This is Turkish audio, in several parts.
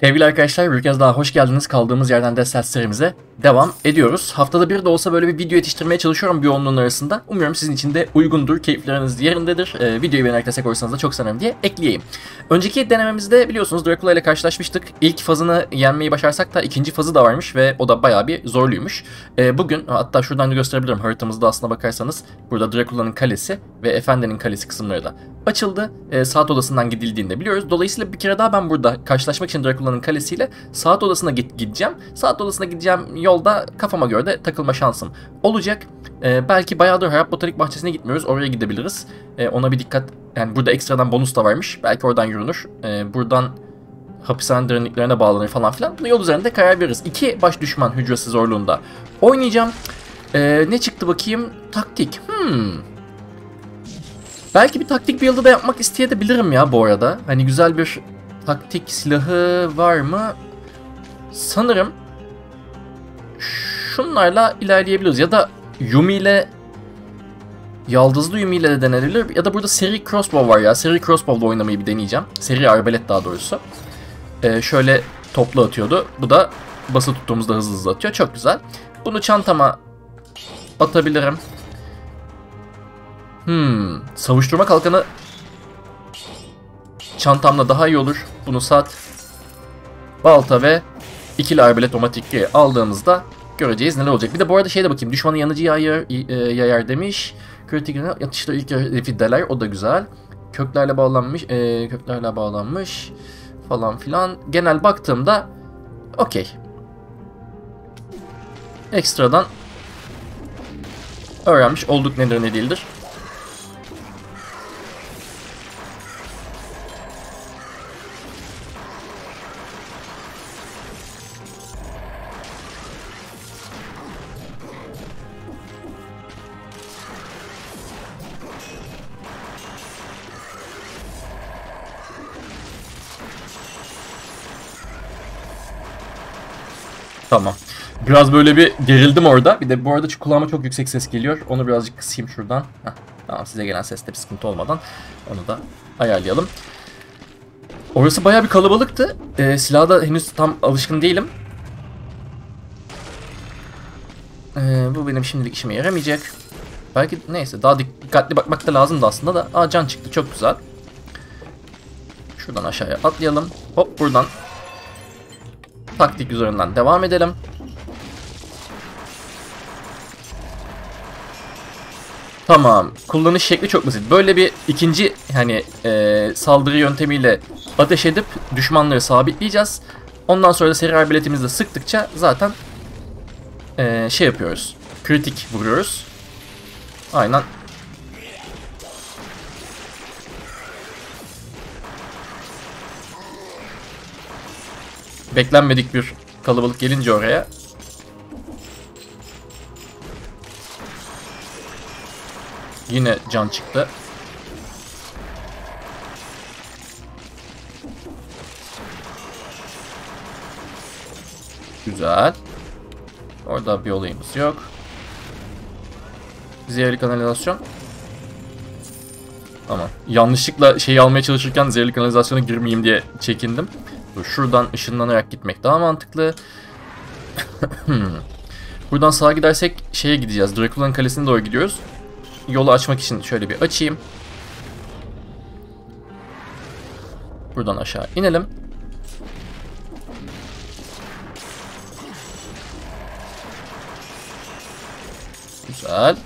Sevgili arkadaşlar, bir kez daha hoş geldiniz. Kaldığımız yerden Death serimize devam ediyoruz. Haftada bir de olsa böyle bir video yetiştirmeye çalışıyorum bir yoğunluğun arasında. Umuyorum sizin için de uygundur, keyifleriniz yerindedir. Videoyu beğenerek destek olursanız da çok sanırım diye ekleyeyim. Önceki denememizde biliyorsunuz Dracula ile karşılaşmıştık. İlk fazını yenmeyi başarsak da ikinci fazı da varmış ve o da bayağı bir zorluymuş. Bugün hatta şuradan da gösterebilirim, haritamızda aslına bakarsanız burada Dracula'nın kalesi ve Efendi'nin kalesi kısımları da açıldı. Saat odasından gidildiğini de biliyoruz. Dolayısıyla bir kere daha ben burada karşılaşmak için Dracula'nın kalesiyle saat odasına gideceğim. Saat odasına gideceğim yolda kafama göre de takılma şansım olacak. Belki bayağıdır Harap Botanik Bahçesi'ne gitmiyoruz. Oraya gidebiliriz. Ona bir dikkat. Yani burada ekstradan bonus da varmış. Belki oradan yürünür. Buradan hapishane derinliklerine bağlanır falan filan. Yol üzerinde karar veririz. 2 baş düşman hücresi zorluğunda oynayacağım. Ne çıktı bakayım? Taktik. Belki bir taktik build'ı da yapmak isteyebilirim ya bu arada. Hani güzel bir taktik silahı var mı? Sanırım şunlarla ilerleyebiliriz. Ya da Yumi ile, yaldızlı Yumi ile de denenebilir. Ya da burada seri crossbow var ya. Seri crossbow'la oynamayı bir deneyeceğim. Seri arbalet daha doğrusu. Şöyle toplu atıyordu. Bu da bası tuttuğumuzda hızlı hızlı atıyor. Çok güzel. Bunu çantama atabilirim. Savuşturma kalkanı çantamda daha iyi olur. Bunu sat. Balta ve ikili arbalet omatikliği aldığımızda göreceğiz neler olacak. Bir de bu arada şeye de bakayım. Düşmanın yanıcı yayar demiş. Kritik yatışları ilk fiddeler. O da güzel. Köklerle bağlanmış. Köklerle bağlanmış. Falan filan. Genel baktığımda okey. Ekstradan öğrenmiş olduk nedir ne değildir. Tamam. Biraz böyle bir gerildim orada. Bir de bu arada kulağıma çok yüksek ses geliyor. Onu birazcık kısayım şuradan. Tamam, size gelen seste bir sıkıntı olmadan onu da ayarlayalım. Orası bayağı bir kalabalıktı. Silaha da henüz tam alışkın değilim. Bu benim şimdilik işime yaramayacak. Belki neyse, daha dikkatli bakmak da lazımdı aslında da. Can çıktı, çok güzel. Şuradan aşağıya atlayalım. Hop, buradan taktik üzerinden devam edelim. Tamam. Kullanış şekli çok basit. Böyle bir ikinci hani saldırı yöntemiyle ateş edip düşmanları sabitleyeceğiz. Ondan sonra da seri arbaletimizle sıktıkça zaten şey yapıyoruz. Kritik vuruyoruz. Aynen. Beklenmedik bir kalabalık gelince oraya. Yine can çıktı. Güzel. Orada bir olayımız yok. Zehirli kanalizasyon. Tamam. Yanlışlıkla şeyi almaya çalışırken zehirli kanalizasyona girmeyeyim diye çekindim. Şuradan ışınlanarak gitmek daha mantıklı. Buradan sağa gidersek şeye gideceğiz. Dracula'nın kalesine doğru gidiyoruz. Yolu açmak için şöyle bir açayım. Buradan aşağı inelim. Güzel.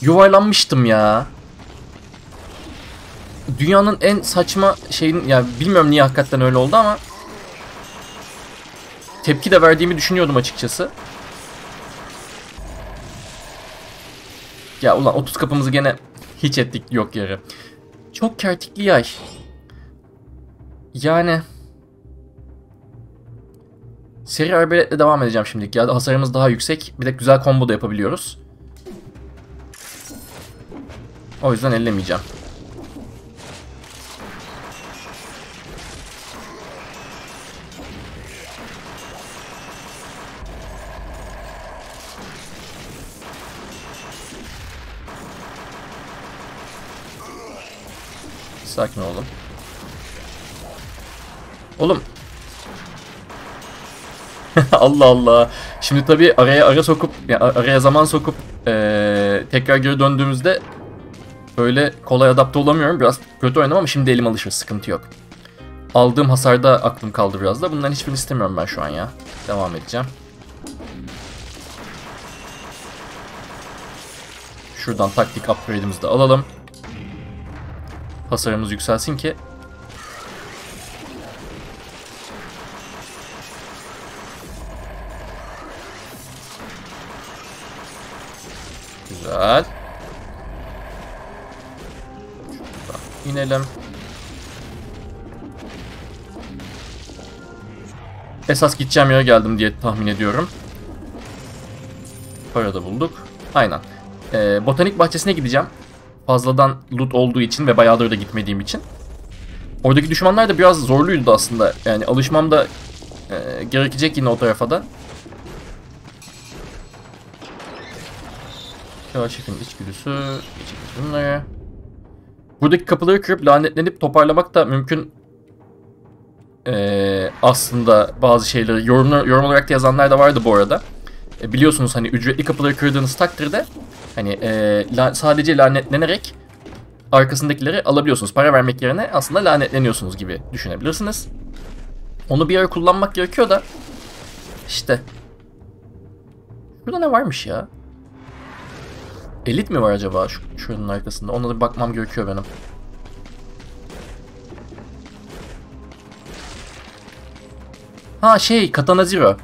Yuvarlanmıştım ya. Dünyanın en saçma şeyin, ya bilmiyorum niye hakikaten öyle oldu ama tepki de verdiğimi düşünüyordum açıkçası. Ya ulan 30 kapımızı gene hiç ettik yok yere. Çok kertikli yay. Yani seri arbaletle devam edeceğim şimdilik ya. Hasarımız daha yüksek. Bir de güzel combo da yapabiliyoruz. O yüzden ellemeyeceğim. Sakin oğlum. Oğlum. Allah Allah. Şimdi tabii araya sokup, yani araya zaman sokup tekrar geri döndüğümüzde böyle kolay adapte olamıyorum. Biraz kötü oynadım ama şimdi elim alışır. Sıkıntı yok. Aldığım hasarda aklım kaldı biraz da. Bundan hiçbirini istemiyorum ben şu an ya. Devam edeceğim. Şuradan taktik upgrade'imizi de alalım. Hasarımız yükselsin ki. Güzel. Şuradan inelim. Esas gideceğim yere geldim diye tahmin ediyorum. Para da bulduk. Aynen. Botanik bahçesine gideceğim. Fazladan loot olduğu için ve bayağıdır da gitmediğim için. Oradaki düşmanlar da biraz zorluydu aslında. Yani alışmam da gerekecek yine o tarafa da. Kaşif'in içgüdüsü. İçgüdüsü bunları. Buradaki kapıları kırıp lanetlenip toparlamak da mümkün. Aslında bazı şeyleri yorum olarak da yazanlar da vardı bu arada. Biliyorsunuz hani ücretli kapıları kırdığınız takdirde hani sadece lanetlenerek arkasındakileri alabiliyorsunuz. Para vermek yerine aslında lanetleniyorsunuz gibi düşünebilirsiniz. Onu bir ara kullanmak gerekiyor da işte. Burada ne varmış ya? Elit mi var acaba şuranın arkasında? Ona da bir bakmam gerekiyor benim. Ha şey, Katana Zero.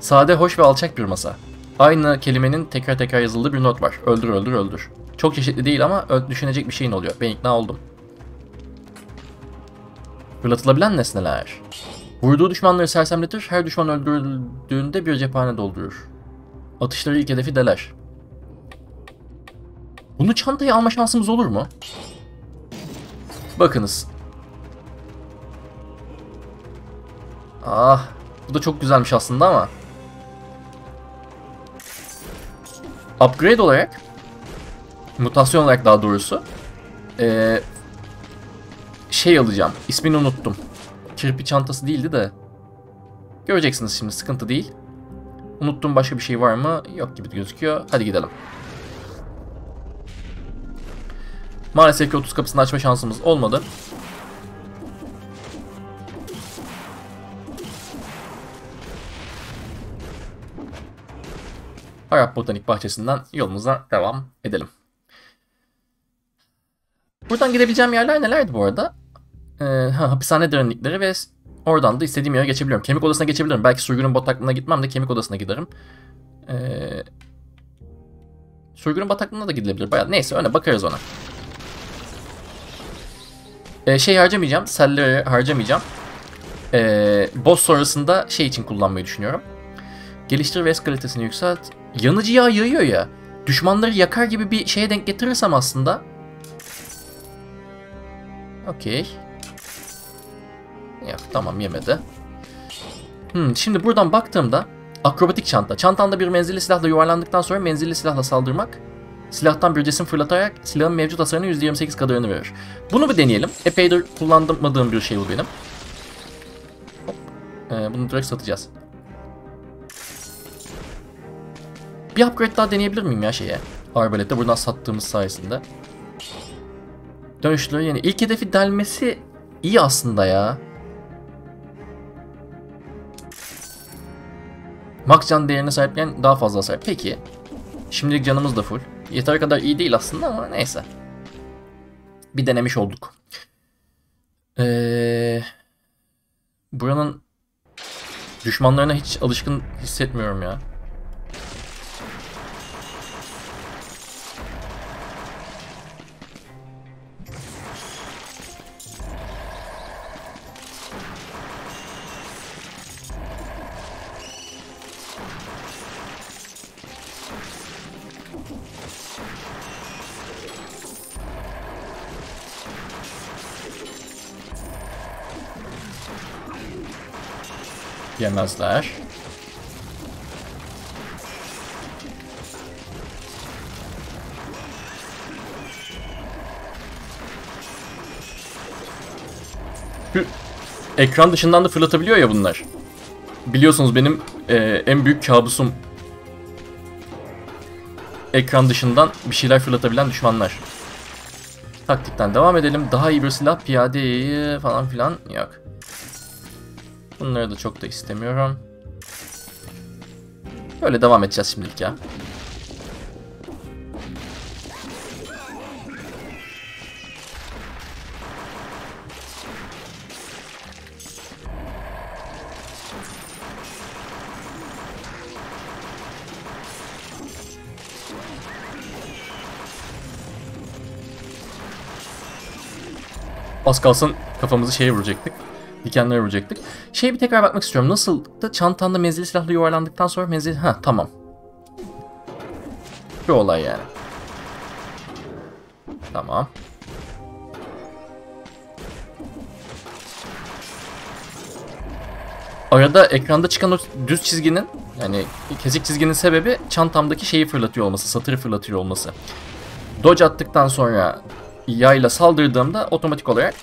Sade, hoş ve alçak bir masa. Aynı kelimenin tekrar tekrar yazıldığı bir not var. Öldür, öldür, öldür. Çok çeşitli değil ama düşünecek bir şeyin oluyor. Ben ikna oldum. Fırlatılabilen nesneler. Vurduğu düşmanları sersemletir, her düşman öldürüldüğünde bir cephane doldurur. Atışları ilk hedefi deler. Bunu çantaya alma şansımız olur mu? Bakınız. Ah, bu da çok güzelmiş aslında ama. Upgrade olarak, mutasyon olarak daha doğrusu, şey alacağım, ismini unuttum. Kirpi çantası değildi de. Göreceksiniz şimdi, sıkıntı değil. Unuttum, başka bir şey var mı? Yok gibi gözüküyor. Hadi gidelim. Maalesef ki 30 kapısını açma şansımız olmadı. Arap Botanik Bahçesi'nden yolumuza devam edelim. Buradan gidebileceğim yerler nelerdi bu arada? Hapishane derinlikleri ve oradan da istediğim yere geçebiliyorum. Kemik odasına geçebilirim. Belki sürgünün bataklığına gitmem de kemik odasına giderim. Sürgünün bataklığına da gidilebilir. Bayağı. Neyse, öyle bakarız ona. Şey harcamayacağım. Selleri harcamayacağım. Boss sonrasında şey için kullanmayı düşünüyorum. Geliştir ve es kalitesini yükselt. Yanıcı yağ yayıyor ya. Düşmanları yakar gibi bir şeye denk getirirsem aslında. Okey. Yok, tamam, yemedi. Şimdi buradan baktığımda akrobatik çanta. Çantanda bir menzilli silahla yuvarlandıktan sonra menzilli silahla saldırmak. Silahtan bir cisim fırlatarak silahın mevcut hasarının %28 kadarını verir. Bunu bir deneyelim. Epeydir kullanmadığım bir şey bu benim. Hop. Bunu direkt satacağız. Bir upgrade daha deneyebilir miyim ya şeye? Arbalette buradan sattığımız sayesinde. Dönüşleri yani ilk hedefi delmesi iyi aslında ya. Max can değerine sahipken daha fazla sahip. Peki. Şimdilik canımız da full. Yeter kadar iyi değil aslında ama neyse. Bir denemiş olduk. Buranın düşmanlarına hiç alışkın hissetmiyorum ya. Yemezler. Çünkü ekran dışından da fırlatabiliyor ya bunlar. Biliyorsunuz benim en büyük kabusum ekran dışından bir şeyler fırlatabilen düşmanlar. Taktikten devam edelim. Daha iyi bir silah, piyadeyi falan filan yok. Bunları da çok da istemiyorum. Böyle devam edeceğiz şimdilik ya. Az kalsın kafamızı şeye vuracaktık. Dikenlere vuracaktık. Şeye bir tekrar bakmak istiyorum. Nasıl da çantanda menzili silahla yuvarlandıktan sonra menzil... Ha tamam. Bir olay yani. Tamam. Arada ekranda çıkan o düz çizginin, yani kesik çizginin sebebi çantamdaki şeyi fırlatıyor olması, satırı fırlatıyor olması. Dodge attıktan sonra yayla saldırdığımda otomatik olarak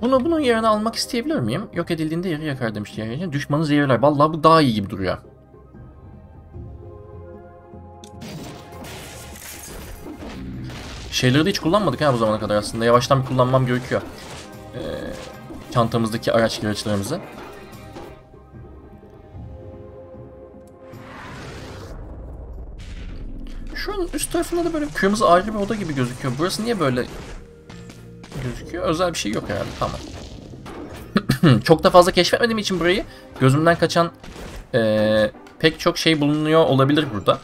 bunu bunun yerine almak isteyebilir miyim? Yok edildiğinde yarı yakar demişti yani. Düşmanı zehirler. Vallahi bu daha iyi gibi duruyor. Şeyleri de hiç kullanmadık ha bu zamana kadar aslında. Yavaştan bir kullanmam gerekiyor. Çantamızdaki araçlarımızı. Şuranın üst tarafında da böyle kırmızı ayrı bir oda gibi gözüküyor. Burası niye böyle gözüküyor? Özel bir şey yok herhalde. Tamam. Çok da fazla keşfetmediğim için burayı, gözümden kaçan pek çok şey bulunuyor olabilir burada.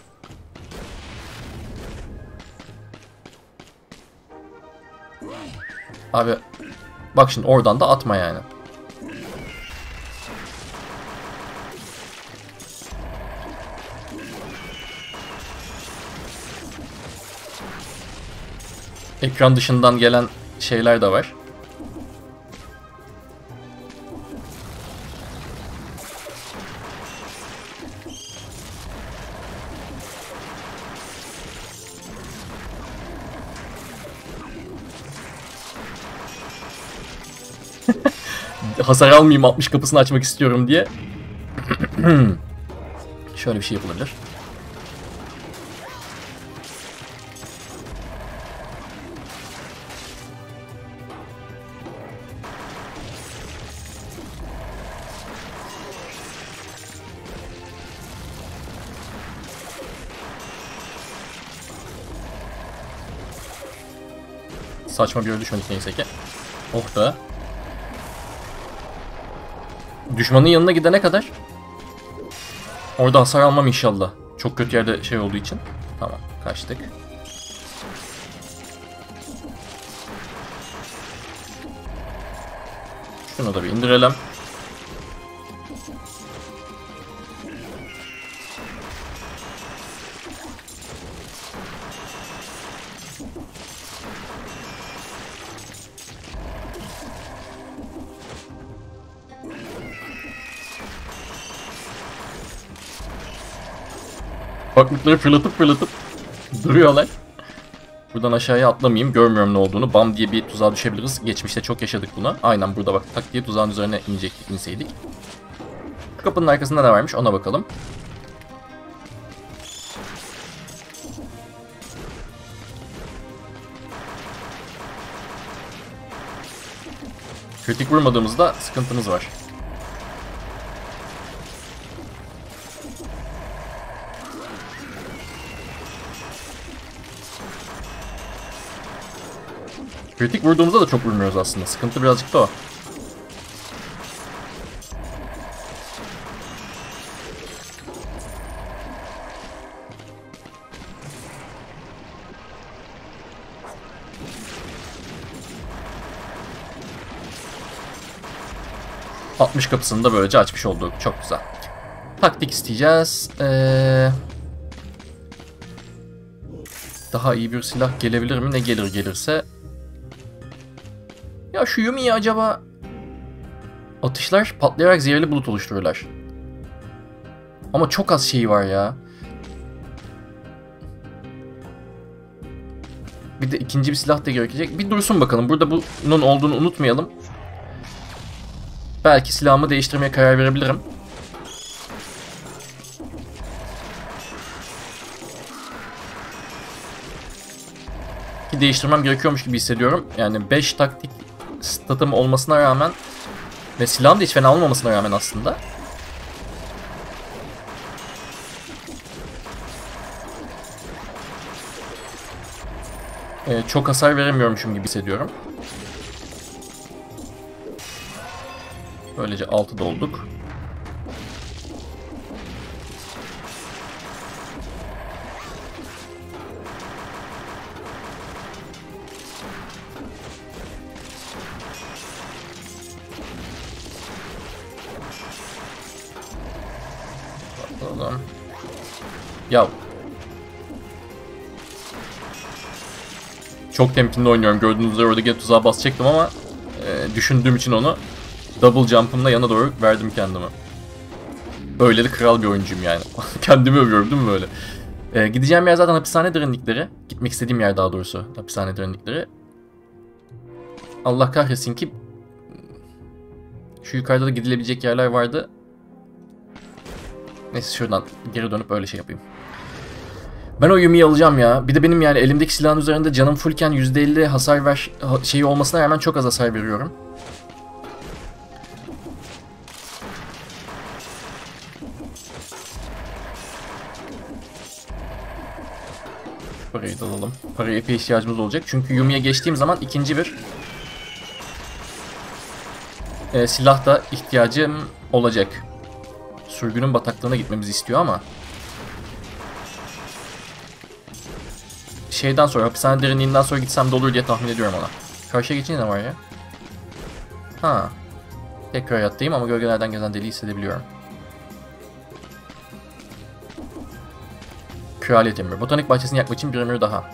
Abi bak şimdi oradan da atma yani. Ekran dışından gelen şeyler de var. Hasar almayayım, 60 kapısını açmak istiyorum diye. Şöyle bir şey yapılabilir. Saçma bir yere düşmedik neyse ki. Oh da. Düşmanın yanına gidene kadar orada hasar almam inşallah. Çok kötü yerde şey olduğu için. Tamam, kaçtık. Şunu da bir indirelim. Baklıkları fırlatıp duruyorlar. Buradan aşağıya atlamayayım. Görmüyorum ne olduğunu. Bam diye bir tuzağa düşebiliriz. Geçmişte çok yaşadık buna. Aynen burada bak tak diye tuzağın üzerine inseydik. Kapının arkasında ne varmış ona bakalım. Kritik vurmadığımızda sıkıntımız var. Kritik vurduğumuzda da çok vurmuyoruz aslında. Sıkıntı birazcık da o. ...60 kapısını da böylece açmış olduk. Çok güzel. Taktik isteyeceğiz. Daha iyi bir silah gelebilir mi? Ne gelir gelirse... Ya şu Yumi'yi acaba atışlar patlayarak zehirli bulut oluştururlar. Ama çok az şeyi var ya. Bir de ikinci bir silah da gerekecek. Bir dursun bakalım. Burada bunun olduğunu unutmayalım. Belki silahımı değiştirmeye karar verebilirim. Ki değiştirmem gerekiyormuş gibi hissediyorum. Yani 5 taktik statım olmasına rağmen ve silahım da hiç fena olmamasına rağmen aslında. Çok hasar veremiyormuşum gibi hissediyorum. Böylece 6'da olduk. Bakalım. Ya. Çok temkinli oynuyorum. Gördüğünüz üzere oradaki tuzağa basacaktım ama düşündüğüm için onu double jump'ımla yana doğru verdim kendimi. Böyle de kral bir oyuncuyum yani. Kendimi övüyorum değil mi böyle? Gideceğim yer zaten hapishane derinlikleri. Gitmek istediğim yer daha doğrusu hapishane derinlikleri. Allah kahretsin ki şu yukarıda da gidilebilecek yerler vardı. Neyse şuradan geri dönüp öyle şey yapayım. Ben o Yumi'yi alacağım ya. Bir de benim yani elimdeki silahın üzerinde canım fullken %50 hasar ver şeyi olmasına rağmen çok az hasar veriyorum. Parayı da alalım. Paraya epey ihtiyacımız olacak. Çünkü Yumi'ye geçtiğim zaman ikinci bir silah da ihtiyacım olacak. Sürgünün bataklığına gitmemizi istiyor ama şeyden sonra, hapishane derinliğinden sonra gitsem de olur diye tahmin ediyorum ona. Karşıya geçince ne var ya? Ha. Tekrar hayattayım ama gölgelerden gezen deliği hissedebiliyorum. Kraliyet emri. Botanik bahçesini yakmak için bir emir daha.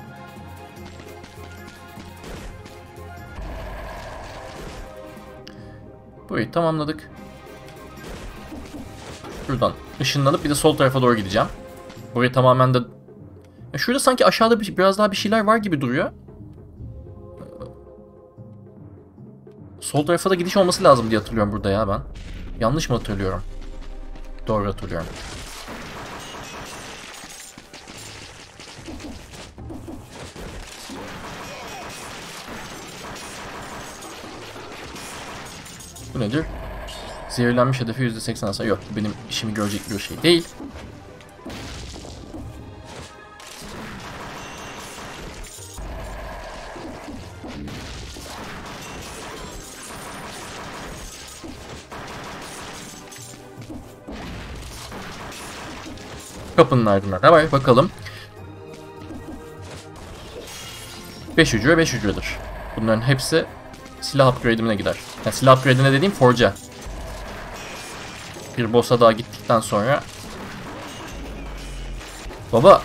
Burayı tamamladık. Şuradan ışınlanıp bir de sol tarafa doğru gideceğim. Burayı tamamen de... Şurada sanki aşağıda biraz daha bir şeyler var gibi duruyor. Sol tarafa da gidiş olması lazım diye hatırlıyorum burada ya ben. Yanlış mı hatırlıyorum? Doğru hatırlıyorum. Bu nedir? Zehirlenmiş hedefi %80 hasar. Yok, benim işimi görecek bir şey değil. Kapının ardına var bakalım. 5 hücre 5 hücredir. Bunların hepsi silah upgrade'imine gider. Yani silah upgrade'ine dediğim forge'a. Bir boss'a daha gittikten sonra. Baba.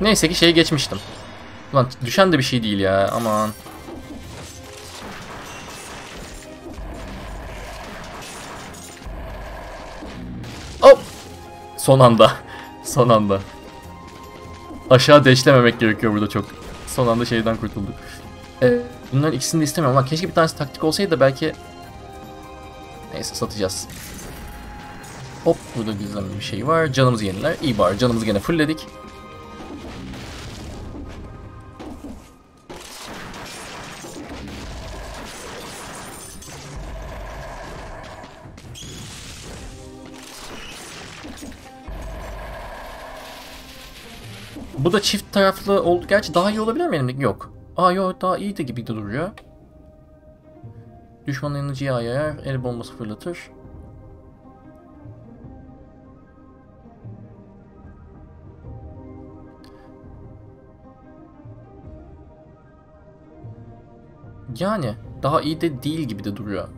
Neyse ki şeyi geçmiştim. Ulan düşen de bir şey değil ya, aman. Hop! Son anda. Son anda. Aşağı deşlememek gerekiyor burada çok. Son anda şeyden kurtulduk. Bunların ikisini de istemiyorum. Lan keşke bir tanesi taktik olsaydı da belki... Neyse satacağız. Hop, burada güzel bir şey var. Canımızı yeniler. İyi bari canımızı gene fullledik. Bu da çift taraflı oldu. Gerçi daha iyi olabilir mi elimdeki? Yok. Aa yok, daha iyi de gibi de duruyor. Düşmanın yanıcıya ayar, el bombası fırlatır. Yani daha iyi de değil gibi de duruyor.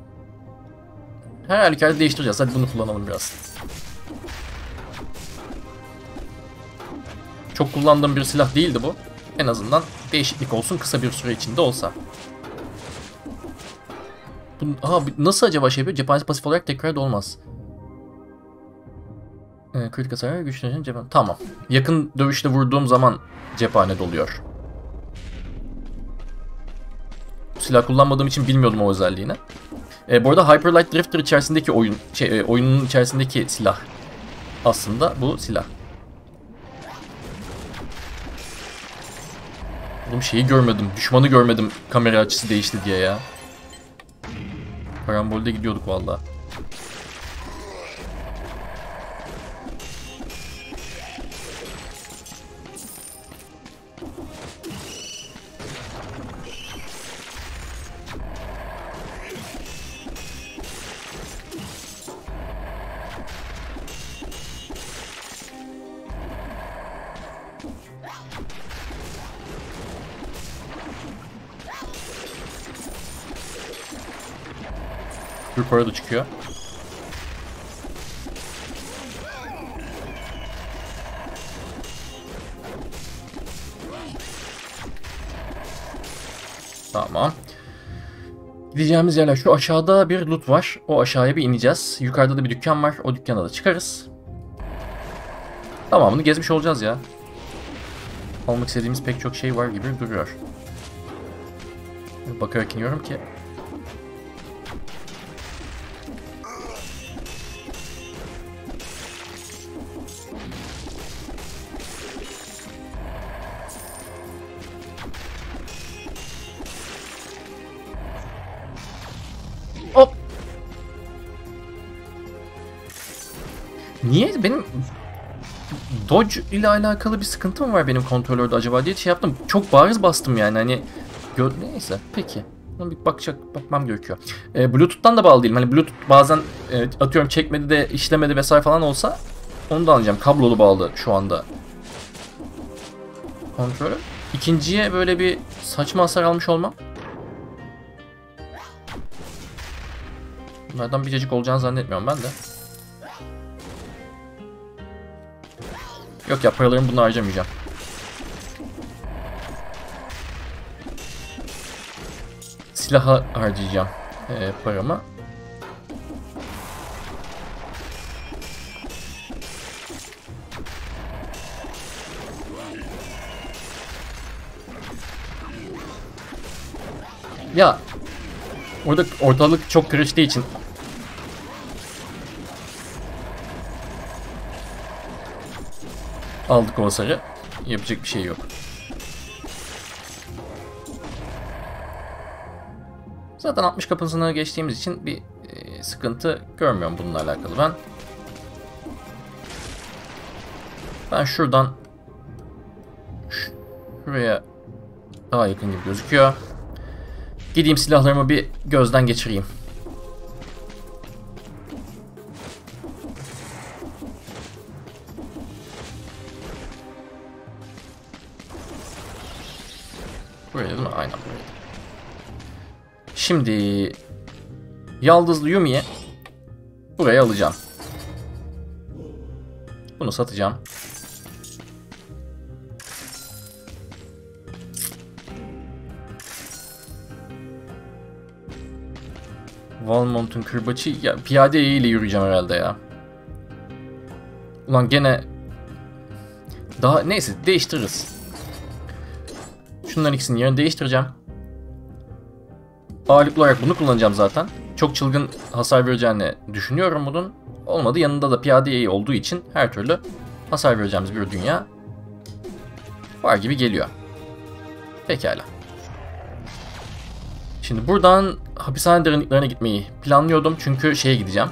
Her halükarda değiştireceğiz. Hadi bunu kullanalım biraz. Çok kullandığım bir silah değildi bu. En azından değişiklik olsun, kısa bir süre içinde olsa. Aha, nasıl acaba şey yapıyor? Cephanesi pasif olarak tekrar da olmaz. Kritik hasar güçlenecek cephane. Tamam. Yakın dövüşte vurduğum zaman cephane doluyor. Silah kullanmadığım için bilmiyordum o özelliğini. Bu arada Hyper Light Drifter içerisindeki oyunun içerisindeki silah. Aslında bu silah. Oğlum şeyi görmedim. Düşmanı görmedim. Kamera açısı değişti diye ya. Karambolde gidiyorduk vallahi. Yukarı da çıkıyor. Tamam. Gideceğimiz yerler şu aşağıda bir loot var. O aşağıya bir ineceğiz. Yukarıda da bir dükkan var. O dükkana da çıkarız. Tamamını gezmiş olacağız ya. Almak istediğimiz pek çok şey var gibi duruyor. Bakarak iniyorum ki. Niye benim Dodge ile alakalı bir sıkıntı mı var benim kontrolörde acaba diye şey yaptım. Çok bariz bastım yani hani. Neyse peki. Bir bakmam gerekiyor. Bluetooth'tan da bağlı değilim. Hani Bluetooth bazen atıyorum çekmedi de işlemedi vesaire falan olsa onu da alacağım. Kablolu bağlı şu anda. Kontrolü. İkinciye böyle bir saçma hasar almış olmam. Bunlardan biricik olacağını zannetmiyorum ben de. Yok ya, paralarımı buna harcamayacağım. Silaha harcayacağım paramı. Ya orada ortalık çok karıştığı için. Aldık o hasarı. Yapacak bir şey yok. Zaten 60 kapısını geçtiğimiz için bir sıkıntı görmüyorum bununla alakalı ben. Ben şuradan şuraya daha yakın gibi gözüküyor. Gideyim silahlarımı bir gözden geçireyim. Şimdi yaldızlı Yumi'ye buraya alacağım. Bunu satacağım. Valmont'un kırbaçı ya, piyade ile yürüyeceğim herhalde ya. Ulan gene daha neyse değiştiririz. Şunların ikisinin yerini değiştireceğim. Ağırlıklı olarak bunu kullanacağım zaten. Çok çılgın hasar vereceğini düşünüyorum bunun. Olmadı yanında da piyade olduğu için her türlü hasar vereceğimiz bir dünya var gibi geliyor. Pekala. Şimdi buradan hapishane derinliklerine gitmeyi planlıyordum. Çünkü şeye gideceğim.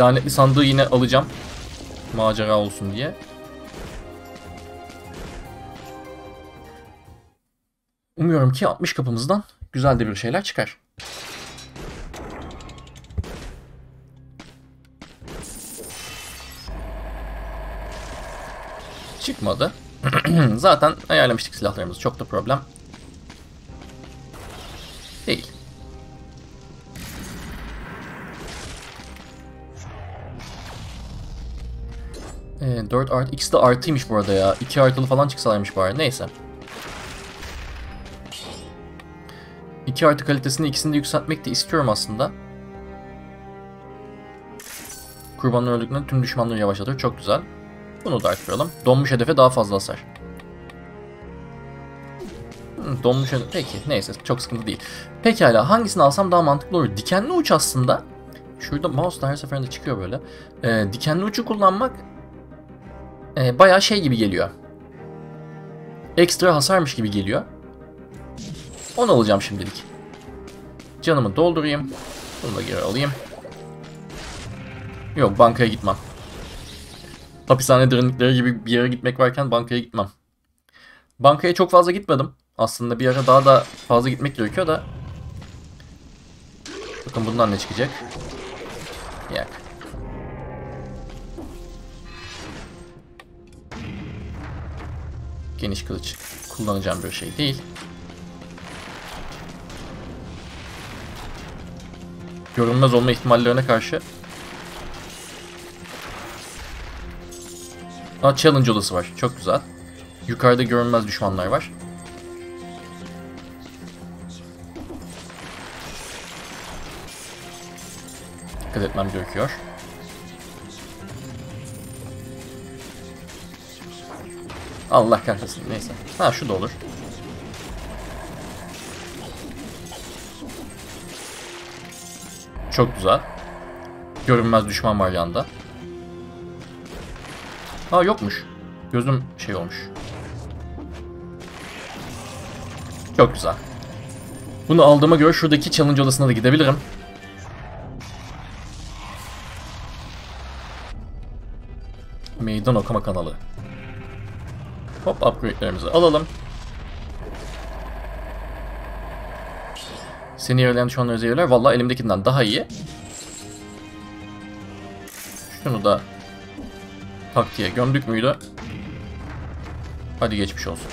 Lanetli sandığı yine alacağım. Macera olsun diye. Umuyorum ki 60 kapımızdan güzel de bir şeyler çıkar. Çıkmadı. Zaten ayarlamıştık silahlarımızı. Çok da problem değil. yani 4 artı, ikisi de artıymış bu arada ya. 2 artılı falan çıksaymış bari, neyse. 2 artı kalitesini ikisini de yükseltmek de istiyorum aslında. Kurbanlar öldüklerinde tüm düşmanları yavaşlatır, çok güzel. Bunu da arttıralım. Donmuş hedefe daha fazla hasar. Donmuş hedefe, peki neyse, çok sıkıntı değil. Pekala, hangisini alsam daha mantıklı olur? Dikenli uç aslında. Şurada mouse da her seferinde çıkıyor böyle. Dikenli ucu kullanmak bayağı şey gibi geliyor. Ekstra hasarmış gibi geliyor. Onu alacağım şimdilik. Canımı doldurayım. Bunu da geri alayım. Yok, bankaya gitmem. Hapishane derinlikleri gibi bir yere gitmek varken bankaya gitmem. Bankaya çok fazla gitmedim. Aslında bir ara daha da fazla gitmek gerekiyor da. Bakın bundan ne çıkacak? Yak. Geniş kılıç kullanacağım bir şey değil. Görünmez olma ihtimallerine karşı. Aa, challenge odası var. Çok güzel. Yukarıda görünmez düşmanlar var. Dikkat etmem gerekiyor. Allah kahretsin. Neyse. Ha, şu da olur. Çok güzel. Görünmez düşman var yanda. Aa, yokmuş. Gözüm şey olmuş. Çok güzel. Bunu aldığıma göre şuradaki challenge odasına da gidebilirim. Meydan okuma kanalı. Hop, upgrade'lerimizi alalım. Seni yerleyen şu an özellikler valla elimdekinden daha iyi. Şunu da taktiğe gömdük müydü? Hadi geçmiş olsun.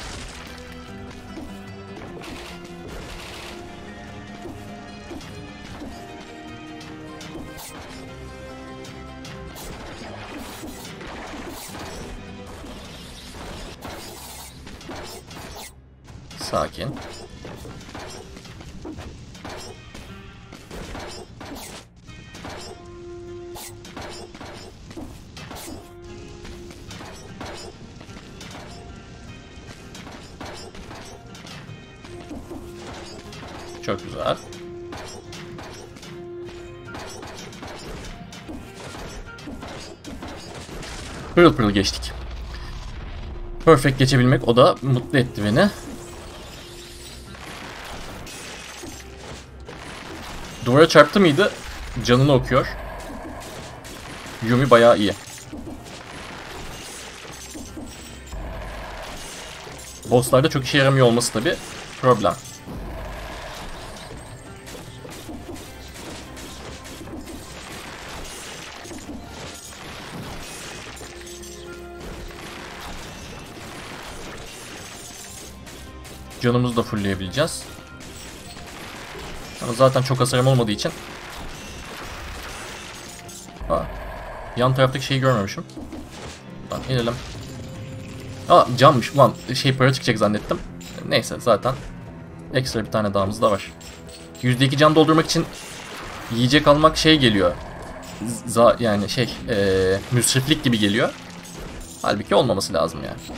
Sakin. Çok güzel. Pırıl pırıl geçtik. Perfect geçebilmek, o da mutlu etti beni. Duvara çarptı mıydı? Canını okuyor. Yumi bayağı iyi. Bosslarda çok işe yaramıyor olması tabi problem. Canımızı da fullleyebileceğiz. Ama zaten çok hasarım olmadığı için. Aa, yan taraftaki şeyi görmemişim. Tamam, inelim. Aa, canmış ulan, şey para çıkacak zannettim. Neyse, zaten ekstra bir tane dağımız da var. %2 can doldurmak için yiyecek almak şey geliyor. Yani şey müsriflik gibi geliyor. Halbuki olmaması lazım yani.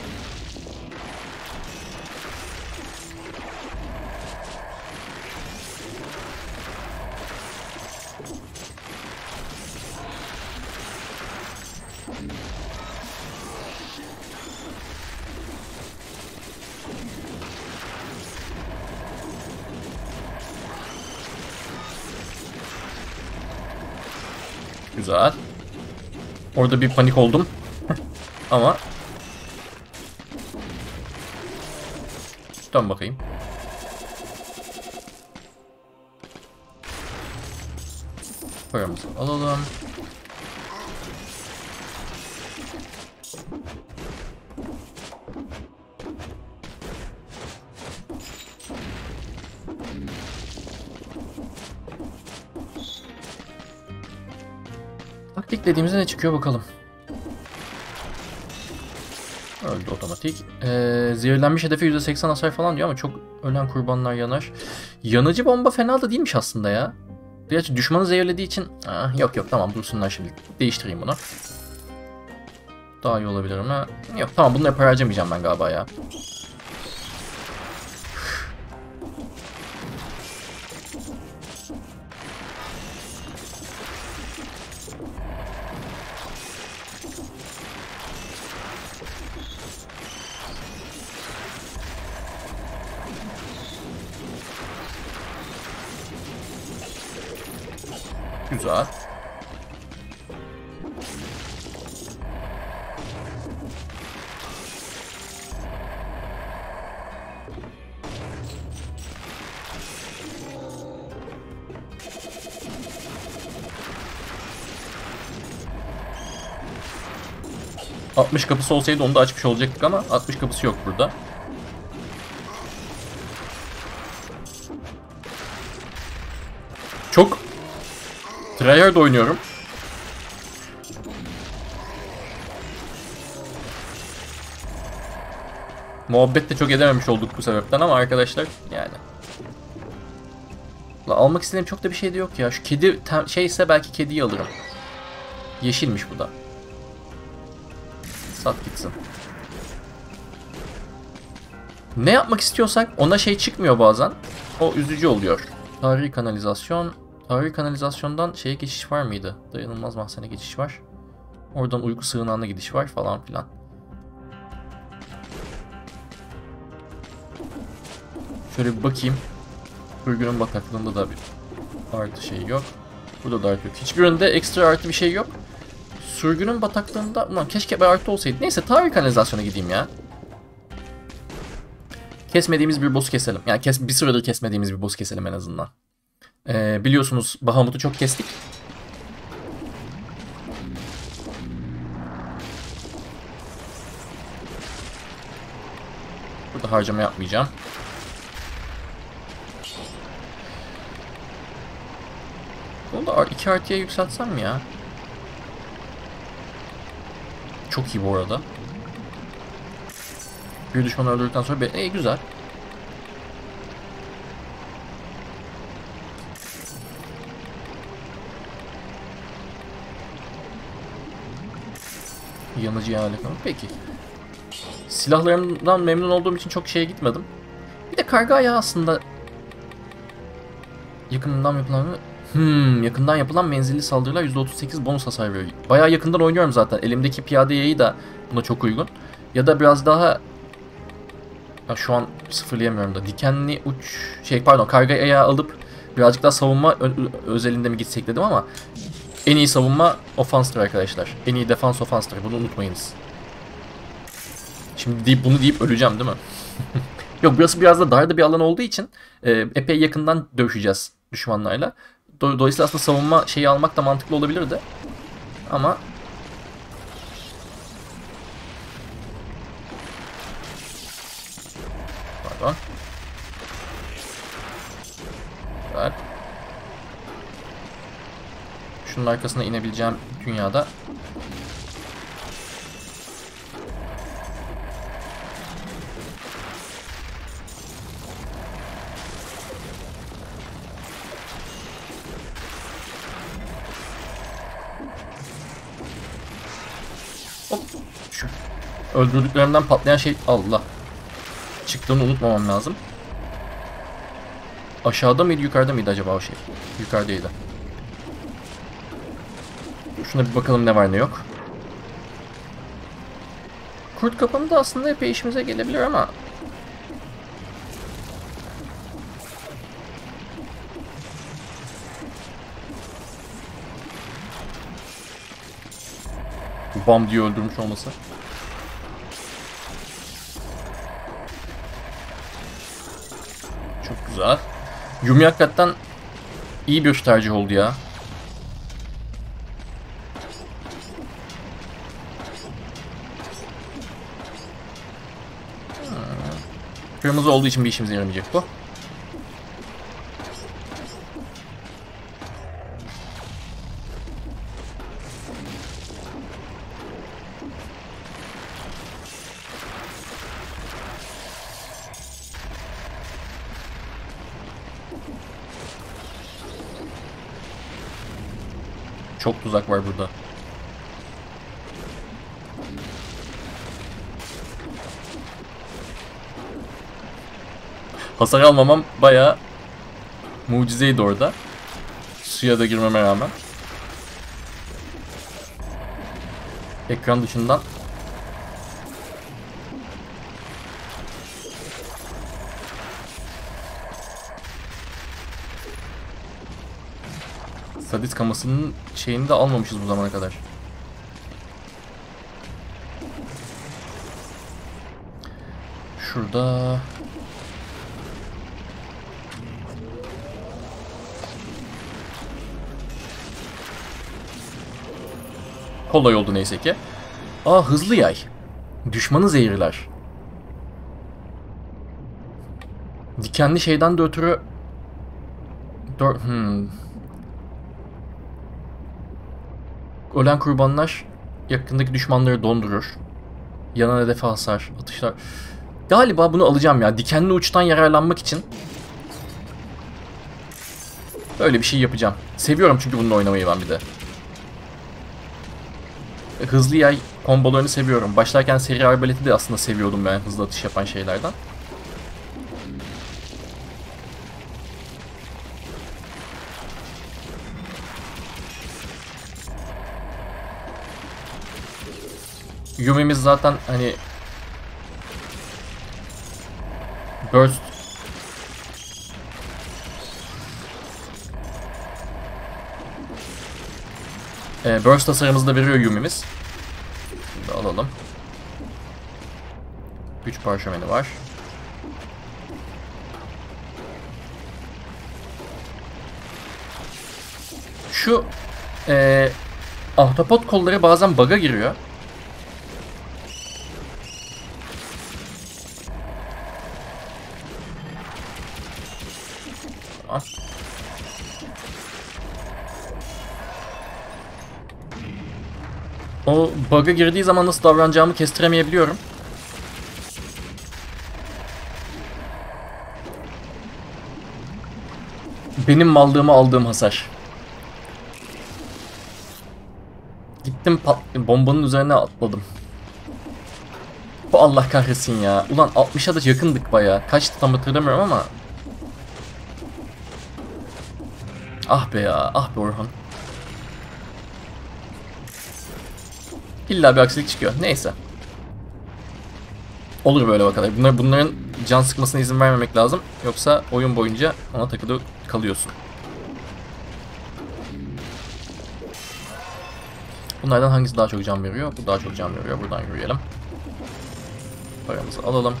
Güzel. Orada bir panik oldum. Ama dön bakayım. Paramızı alalım. Dediğimizde ne çıkıyor bakalım. öldü otomatik. Zehirlenmiş hedefe %80 hasar falan diyor ama çok ölen kurbanlar yanar. Yanıcı bomba fena da değilmiş aslında ya. Gerçi düşmanı zehirlediği için... Ah, yok yok tamam dursunlar şimdi. Değiştireyim bunu. Daha iyi olabilir ama... Yok tamam bununla para harcamayacağım ben galiba ya. Güzel. ...60 kapısı olsaydı onu da açmış olacaktık ama... ...60 kapısı yok burada. Çok... Tryhard oynuyorum. Muhabbet de çok edememiş olduk bu sebepten ama arkadaşlar yani. La, almak istediğim çok da bir şey de yok ya. Şu kedi şeyse belki kediyi alırım. Yeşilmiş bu da. Sat gitsin. Ne yapmak istiyorsak ona şey çıkmıyor bazen. O üzücü oluyor. Tarihi kanalizasyon. Tarihi kanalizasyondan şeye geçiş var mıydı? Dayanılmaz mahzene geçiş var. Oradan uyku sığınağına gidiş var falan filan. Şöyle bir bakayım. Bölgenin bataklığında da bir artı şey yok. Burada da artı yok. Hiçbirinde ekstra artı bir şey yok. Sürgünün bataklığında... Ulan keşke bir artı olsaydı. Neyse tarih kanalizasyona gideyim ya. Kesmediğimiz bir boss keselim. Yani bir süredir kesmediğimiz bir boss keselim en azından. Biliyorsunuz Bahamut'u çok kestik. Burada harcama yapmayacağım. Bunu da 2 artıya yükseltsem ya. Çok iyi bu arada. Bir düşmanı öldürdükten sonra... güzel. Yanıcı ihanet ama peki. Silahlarımdan memnun olduğum için çok şeye gitmedim. Bir de karga ayağı aslında... Yakından yapılan... yakından yapılan menzilli saldırılar %38 bonus hasar veriyor. Bayağı yakından oynuyorum zaten. Elimdeki piyade yayı da buna çok uygun. Ya da biraz daha... Ya şu an sıfırlayamıyorum da. Dikenli uç... Karga ayağı alıp birazcık daha savunma özelinde mi gitsek dedim ama... En iyi savunma ofanstır arkadaşlar. En iyi defans ofanstır. Bunu unutmayınız. Şimdi bunu deyip öleceğim değil mi? Yok burası biraz da darda bir alan olduğu için epey yakından dövüşeceğiz düşmanlarla. Dolayısıyla aslında savunma şeyi almak da mantıklı olabilirdi. Ama... Pardon. Evet. Şunun arkasına inebileceğim dünyada. Hop. Şu öldürdüklerimden patlayan şey Allah. Çıktığını unutmamam lazım. Aşağıda mıydı, yukarıda mıydı acaba o şey? Yukarıdaydı. Şuna bir bakalım ne var ne yok. Kurt kapanı da aslında epey işimize gelebilir ama. Bam diye öldürmüş olması. Çok güzel. Yumi hakikaten iyi bir tercih oldu ya. Kırmızı olduğu için bir işimize yaramayacak bu. Çok tuzak var burada. Hasar almamam bayağı mucizeydi orada. Suya da girmeme rağmen. Ekran dışından. Sadist kamasının şeyini de almamışız bu zamana kadar. Şurada... Kolay oldu neyse ki. Aa, hızlı yay. Düşmanı zehirler. Dikenli şeyden de ötürü... Ölen kurbanlar yakındaki düşmanları dondurur. Yanan hedefe hasar, atışlar... Galiba bunu alacağım ya. Dikenli uçtan yararlanmak için. Öyle bir şey yapacağım. Seviyorum çünkü bununla oynamayı ben bir de. Hızlı yay kombolarını seviyorum. Başlarken seri arbaleti de aslında seviyordum ben, hızlı atış yapan şeylerden. Yumi'miz zaten hani burst burst tasarımızı da veriyor Yumi'miz. Şimdi alalım. Güç parşömeni var. Şu ahtapot kolları bazen bug'a giriyor. O bug'a girdiği zaman nasıl davranacağımı kestiremeyebiliyorum. Benim mallığıma aldığım hasar. Gittim bombanın üzerine atladım. Bu Allah kahretsin ya. Ulan 60'a da yakındık bayağı. Kaçtı tam hatırlamıyorum ama. Ah be ya. Ah be Orhun. İlla bir aksilik çıkıyor. Neyse. Olur böyle bakalım. Bunların can sıkmasına izin vermemek lazım. Yoksa oyun boyunca ona takılı kalıyorsun. Bunlardan hangisi daha çok can veriyor? Bu daha çok can veriyor. Buradan yürüyelim. Paramızı alalım.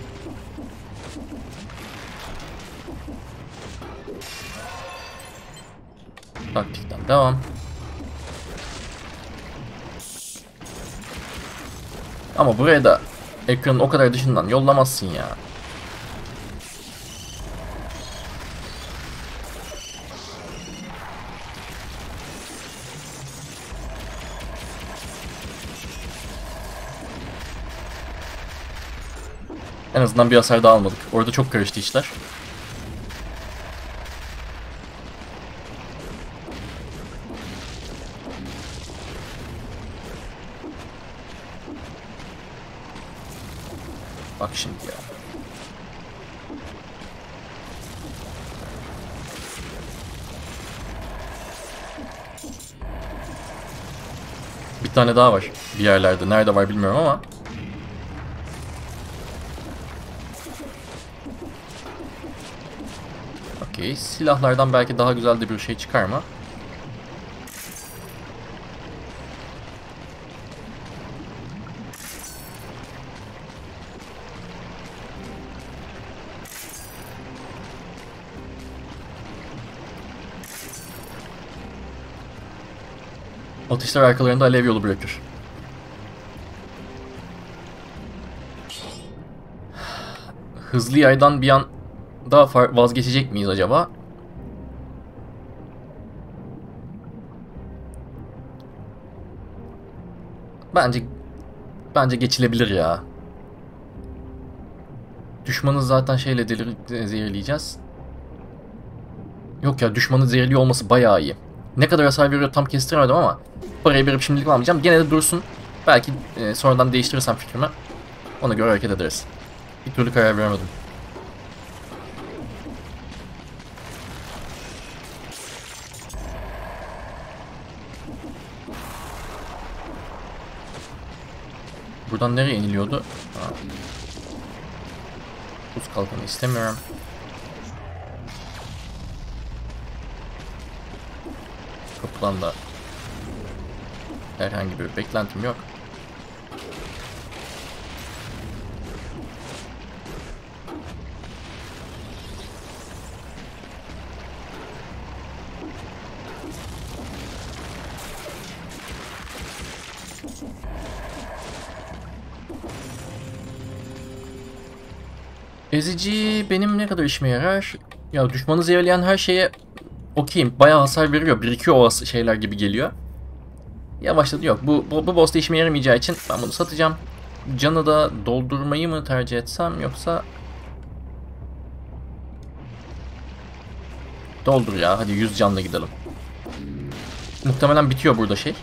Taktikten devam. Ama buraya da ekranın o kadar dışından yollamazsın ya. En azından bir hasar daha almadık. Orada çok karıştı işler. Bak şimdi ya. Bir tane daha var bir yerlerde. Nerede var bilmiyorum ama. Okey. Silahlardan belki daha güzel de bir şey çıkar mı? Atışlar arkalarında alev yolu bırakır. Hızlı yaydan bir an daha vazgeçecek miyiz acaba? Bence geçilebilir ya. Düşmanı zaten şeyle zehirleyeceğiz. Yok ya, düşmanı zehirliyor olması bayağı iyi. Ne kadar hasar veriyor tam kestiremedim ama parayı verip şimdilik almayacağım. Gene de dursun. Belki sonradan değiştirirsem fikrimi. Ona göre hareket ederiz. Bir türlü karar veremedim. Buradan nereye iniliyordu? Ha. Buz kalkanı istemiyorum. Kapıdan da herhangi bir beklentim yok. Ezici benim ne kadar işime yarar? Ya düşmanı zehirleyen her şeye okeyim. Bayağı hasar veriyor. Birikiyor o şeyler gibi geliyor. Yavaşladı. Yok. Bu boss'ta işime yaramayacağı için ben bunu satacağım. Canı da doldurmayı mı tercih etsem yoksa... Doldur ya. Hadi 100 canla gidelim. Muhtemelen bitiyor burada şey.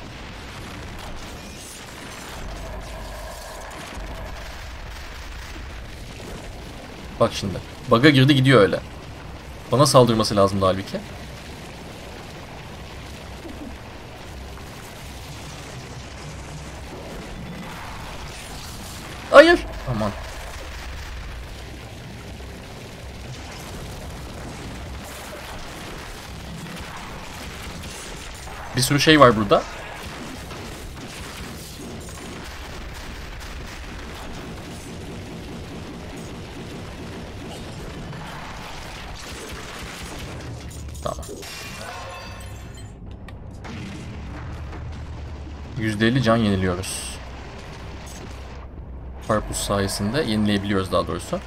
Bak şimdi. Bug'a girdi gidiyor öyle. Bana saldırması lazımdı halbuki. Hayır. Aman. Bir sürü şey var burada. Tamam. %50 can yeniliyoruz. Purpose sayesinde yenileyebiliyoruz daha doğrusu.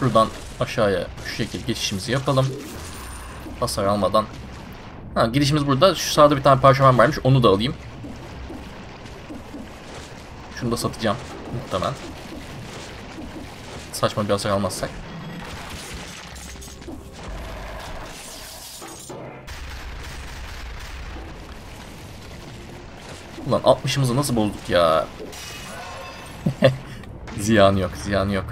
Şuradan aşağıya şu şekilde geçişimizi yapalım. Hasar almadan. Ha, girişimiz burada. Şu sağda bir tane parşömen varmış. Onu da alayım. Şunu da satacağım. Muhtemelen. Saçma bir hasar almazsak. Ulan 60'ımızı nasıl bozduk ya? Ziyanı yok, ziyanı yok.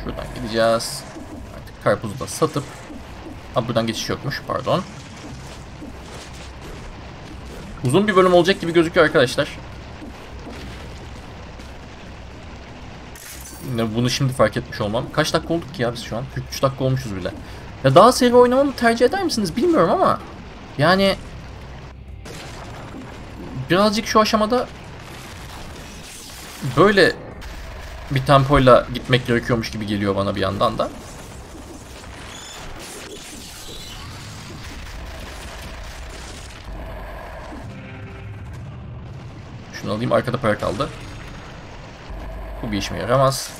Şuradan gideceğiz. Artık karpuzu da satıp... Ha, buradan geçiş yokmuş, pardon. Uzun bir bölüm olacak gibi gözüküyor arkadaşlar. Bunu şimdi fark etmiş olmam. Kaç dakika olduk ki ya biz şu an? 3 dakika olmuşuz bile. Ya daha seri oynamamı tercih eder misiniz bilmiyorum ama yani birazcık şu aşamada böyle bir tempoyla gitmek gerekiyormuş gibi geliyor bana bir yandan da. Şunu alayım, arkada para kaldı. Bu bir işime yaramaz.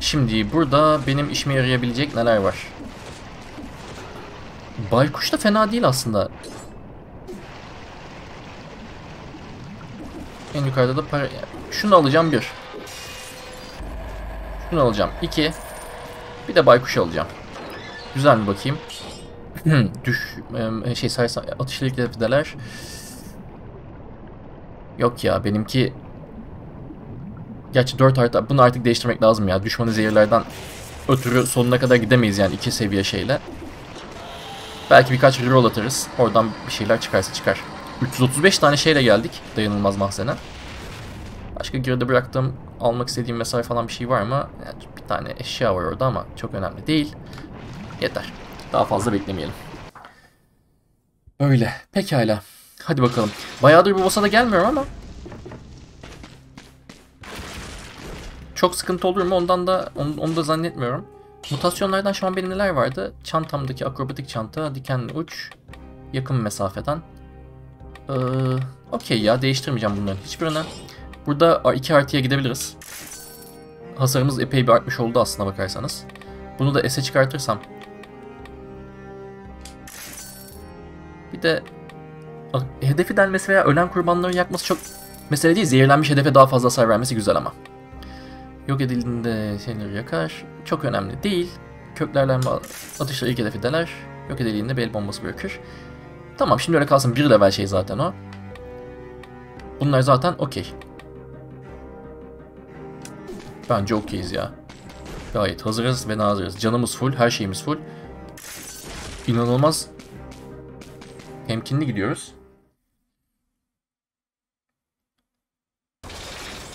Şimdi burada benim işime yarayabilecek neler var? Baykuş da fena değil aslında. En yukarıda da para... Şunu alacağım 1. Şunu alacağım 2. Bir de baykuş alacağım. Güzel mi bakayım? Atışlı hedefler. Yok ya benimki... Gerçi 4 artı, bunu artık değiştirmek lazım ya. Düşmanı zehirlerden ötürü sonuna kadar gidemeyiz yani 2 seviye şeyle. Belki birkaç reroll atarız. Oradan bir şeyler çıkarsa çıkar. 335 tane şeyle geldik. Dayanılmaz mahzene. Başka geride bıraktığım, almak istediğim vesaire falan bir şey var mı? Yani bir tane eşya var orada ama çok önemli değil. Yeter. Daha fazla beklemeyelim. Öyle. Pekala. Hadi bakalım. Bayağıdır bu boss'a da gelmiyorum ama. Çok sıkıntı olur mu? Onu da zannetmiyorum. Mutasyonlardan şu an benim neler vardı? Çantamdaki akrobatik çanta, dikenli uç, yakın mesafeden. Okey ya, değiştirmeyeceğim bunların hiçbirini. Burada 2 artıya gidebiliriz. Hasarımız epey bir artmış oldu aslına bakarsanız. Bunu da S'e çıkartırsam. Bir de hedefi delmesi veya ölen kurbanların yakması çok mesele değil. Zehirlenmiş hedefe daha fazla hasar vermesi güzel ama. Yok edildiğinde şeyleri yakar. Çok önemli değil. Köklerle atışla ilk hedefi deler. Yok edildiğinde bir el bombası bırakır. Tamam, şimdi öyle kalsın. Bir level şey zaten o. Bunlar zaten okey. Bence okeyiz ya. Gayet hazırız ve nazırız. Canımız full, her şeyimiz full. İnanılmaz temkinli gidiyoruz.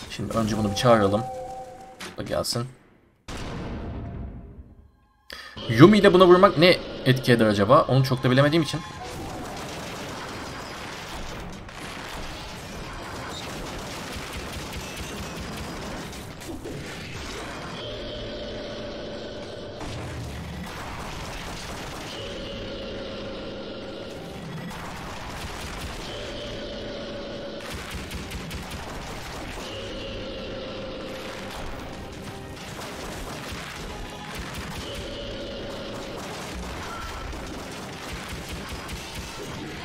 Şimdi önce bunu bir çağıralım. Bu da gelsin. Yumi ile buna vurmak ne etki eder acaba? Onu çok da bilemediğim için.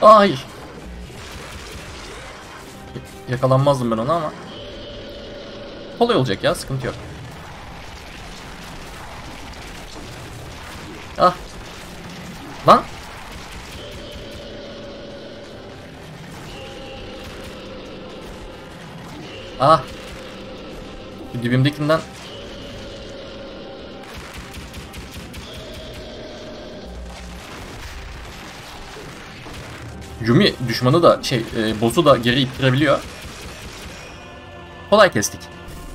Aa, hayır. Yakalanmazdım ben ona ama. Kolay olacak ya, sıkıntı yok. Ah. Lan. Ah. Dibimdekinden. Yumi düşmanı da boss'u da geri ittirebiliyor. Kolay kestik.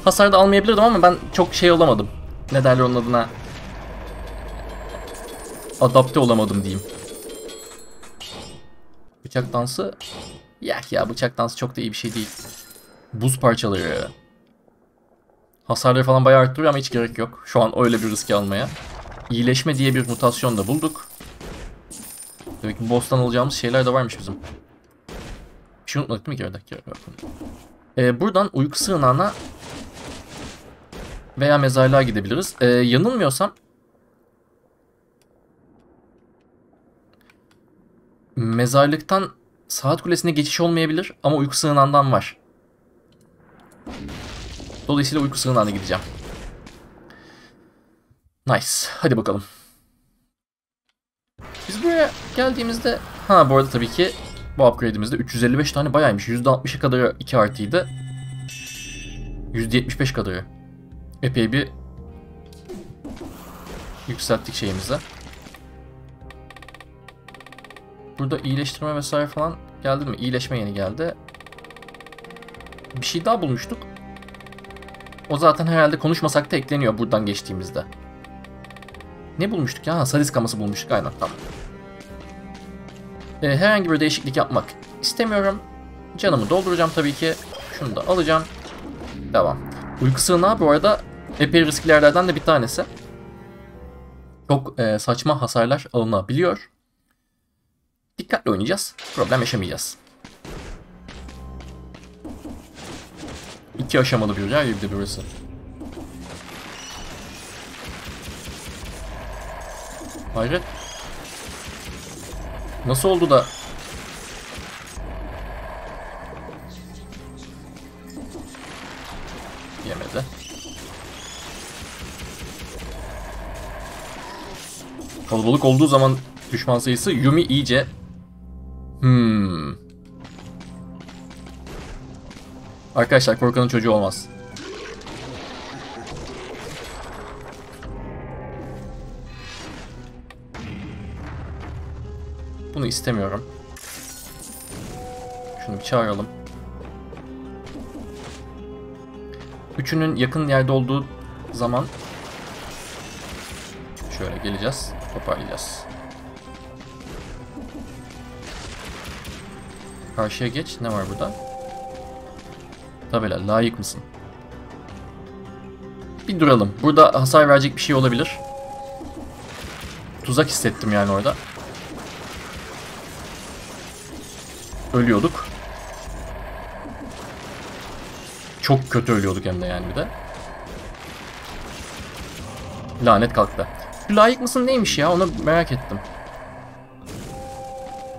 Hasar da almayabilirdim ama ben çok olamadım. Ne derler onun adına? Adapte olamadım diyeyim. Bıçak dansı. Ya bıçak dansı çok da iyi bir şey değil. Buz parçaları. Hasarları falan bayağı arttırıyor ama hiç gerek yok. Şu an öyle bir riski almaya. İyileşme diye bir mutasyon da bulduk. Demek ki boss'tan alacağımız şeyler de varmış bizim. Bir şey unutmadık değil mi? Buradan uyku sığınağına veya mezarlığa gidebiliriz. Yanılmıyorsam mezarlıktan saat kulesine geçiş olmayabilir ama uyku sığınağından var. Dolayısıyla uyku sığınağına gideceğim. Nice. Hadi bakalım. Biz buraya geldiğimizde, ha bu arada tabii ki bu upgrade'imizde 355 tane bayağıymış. %60'a kadar 2 artıydı. %75 kadarı. Epey bir yükselttik şeyimize. Burada iyileştirme vesaire falan geldi mi? İyileşme yeni geldi. Bir şey daha bulmuştuk. O zaten herhalde konuşmasak da ekleniyor buradan geçtiğimizde. Ne bulmuştuk ya? Sadis kaması bulmuştuk. Aynen, tamam. Herhangi bir değişiklik yapmak istemiyorum. Canımı dolduracağım tabii ki. Şunu da alacağım. Devam. Uyku sığınağı bu arada epey riskli yerlerden de bir tanesi. Çok saçma hasarlar alınabiliyor. Dikkatli oynayacağız. Problem yaşamayacağız. 2 aşamalı bir yer, bir de burası. Hayret. Nasıl oldu da? Yemedi. Kalabalık olduğu zaman düşman sayısı. Yumi iyice. Arkadaşlar, korkanın çocuğu olmaz. Bunu istemiyorum. Şunu bir çağıralım. Üçünün yakın yerde olduğu zaman şöyle geleceğiz, toparlayacağız. Karşıya geç. Ne var burada? Tabela. Layık mısın? Bir duralım. Burada hasar verecek bir şey olabilir. Tuzak hissettim yani orada. Ölüyorduk. Çok kötü ölüyorduk hem de yani bir de. Lanet kalktı. Layık mısın neymiş ya, onu merak ettim.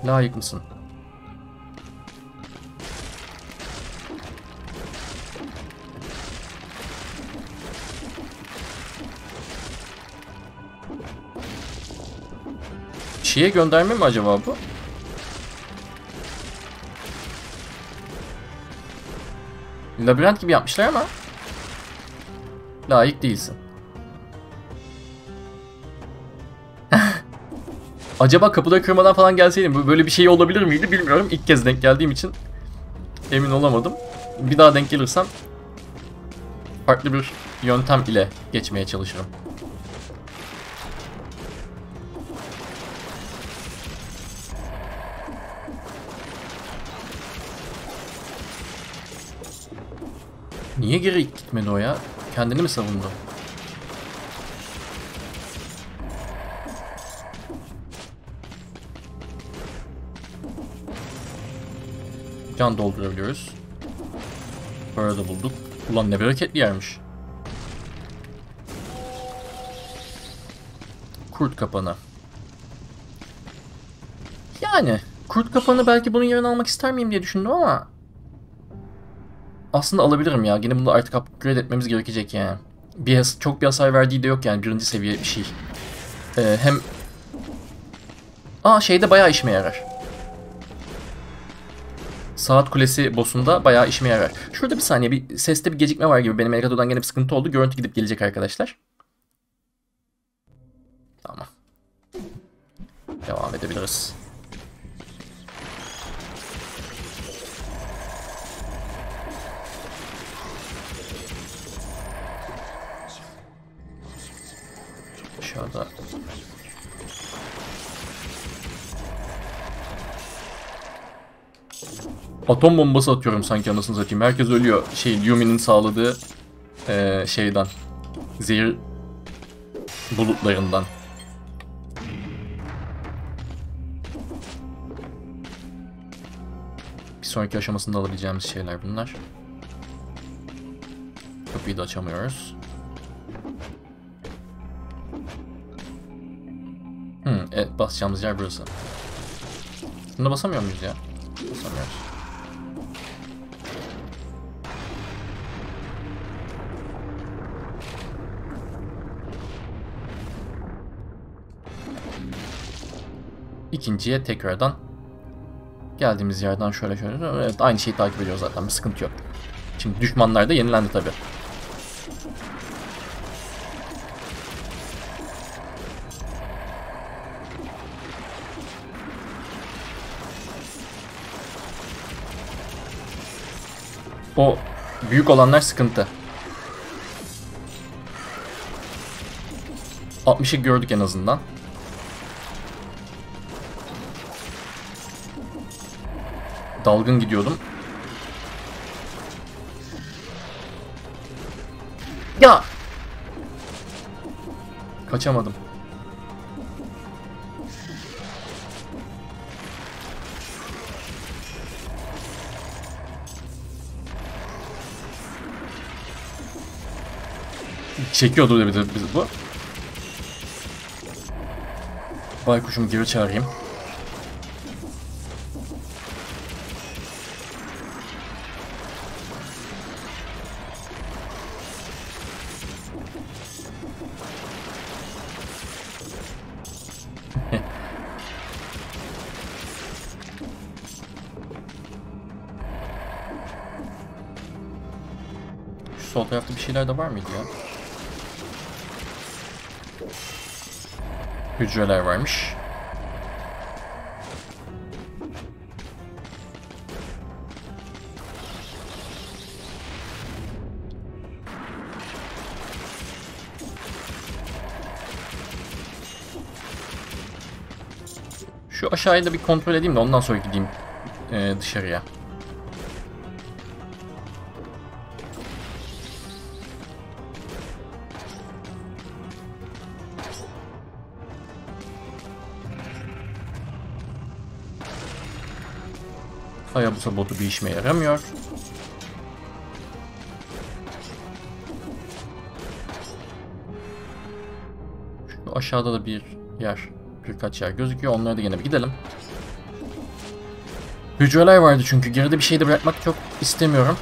Layık mısın? Şeye gönderme mi acaba bu? Labirent gibi yapmışlar ama layık değilsin. Acaba kapıda kırmadan falan gelseydim böyle bir şey olabilir miydi bilmiyorum. İlk kez denk geldiğim için emin olamadım. Bir daha denk gelirsem farklı bir yöntem ile geçmeye çalışırım. Niye geri gitmedi o ya? Kendini mi savundu? Can doldurabiliyoruz. Para da bulduk. Ulan ne bereketli yermiş. Kurt kapanı. Yani kurt kapanı belki bunun yerine almak ister miyim diye düşündüm ama aslında alabilirim ya. Gene bunu artık upgrade etmemiz gerekecek yani. Çok bir hasar verdiği de yok yani. Birinci seviye bir şey. Hem... şeyde bayağı işime yarar. Saat kulesi boss'unda bayağı işime yarar. Şurada bir saniye. Seste bir gecikme var gibi. Benim Elgado'dan gene bir sıkıntı oldu. Görüntü gidip gelecek arkadaşlar. Tamam. Devam edebiliriz. Şurada. Atom bombası atıyorum sanki, anasını satayım. Herkes ölüyor. Lumi'nin sağladığı şeyden. Zehir bulutlarından. Bir sonraki aşamasında alabileceğimiz şeyler bunlar. Kapıyı da açamıyoruz. Evet, basacağımız yer burası. Bunda basamıyor muyuz ya? Basamıyoruz. İkinciye tekrardan geldiğimiz yerden şöyle. Evet, aynı şeyi takip ediyoruz zaten. Bir sıkıntı yok. Şimdi düşmanlar da yenilendi tabii. O büyük olanlar sıkıntı. 60'ı gördük en azından. Dalgın gidiyordum. Ya! Kaçamadım. Çekiyordu bir de bizi bu. Baykuşumu geri çağırayım. Şu sol tarafta bir şeyler de var mıydı ya? Hücreler varmış. Şu aşağıya da bir kontrol edeyim de ondan sonra gideyim dışarıya. Hayabusa botu bir işime yaramıyor. Aşağıda da bir yer, birkaç yer gözüküyor. Onlara da yine bir gidelim. Hücreler vardı çünkü. Geride bir şey de bırakmak çok istemiyorum.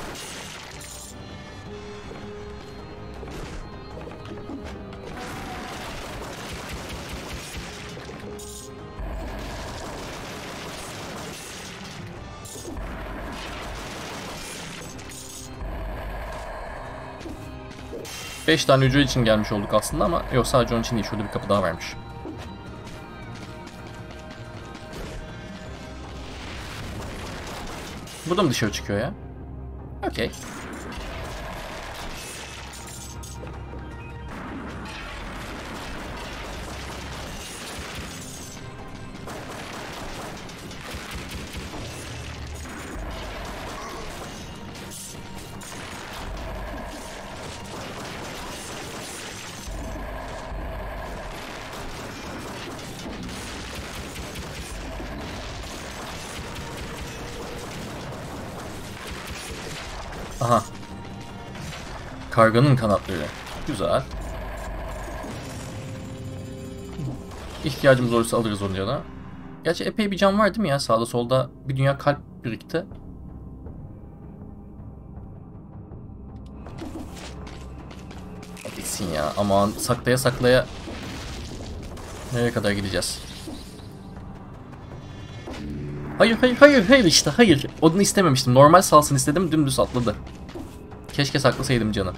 Beş tane hücre için gelmiş olduk aslında ama yok, sadece onun için değil. Şurada bir kapı daha varmış. Burada mı dışarı çıkıyor ya? Okey. Aha. Karganın kanatları. Güzel. İhtiyacımız olursa alırız onu yana. Gerçi epey bir can var değil mi ya? Sağda solda bir dünya kalp birikti. Bitsin ya. Aman saklaya saklaya. Nereye kadar gideceğiz? Hayır hayır hayır hayır, işte hayır. Odunu istememiştim. Normal salsın istedim, dümdüz atladı. Keşke saklasaydım canı.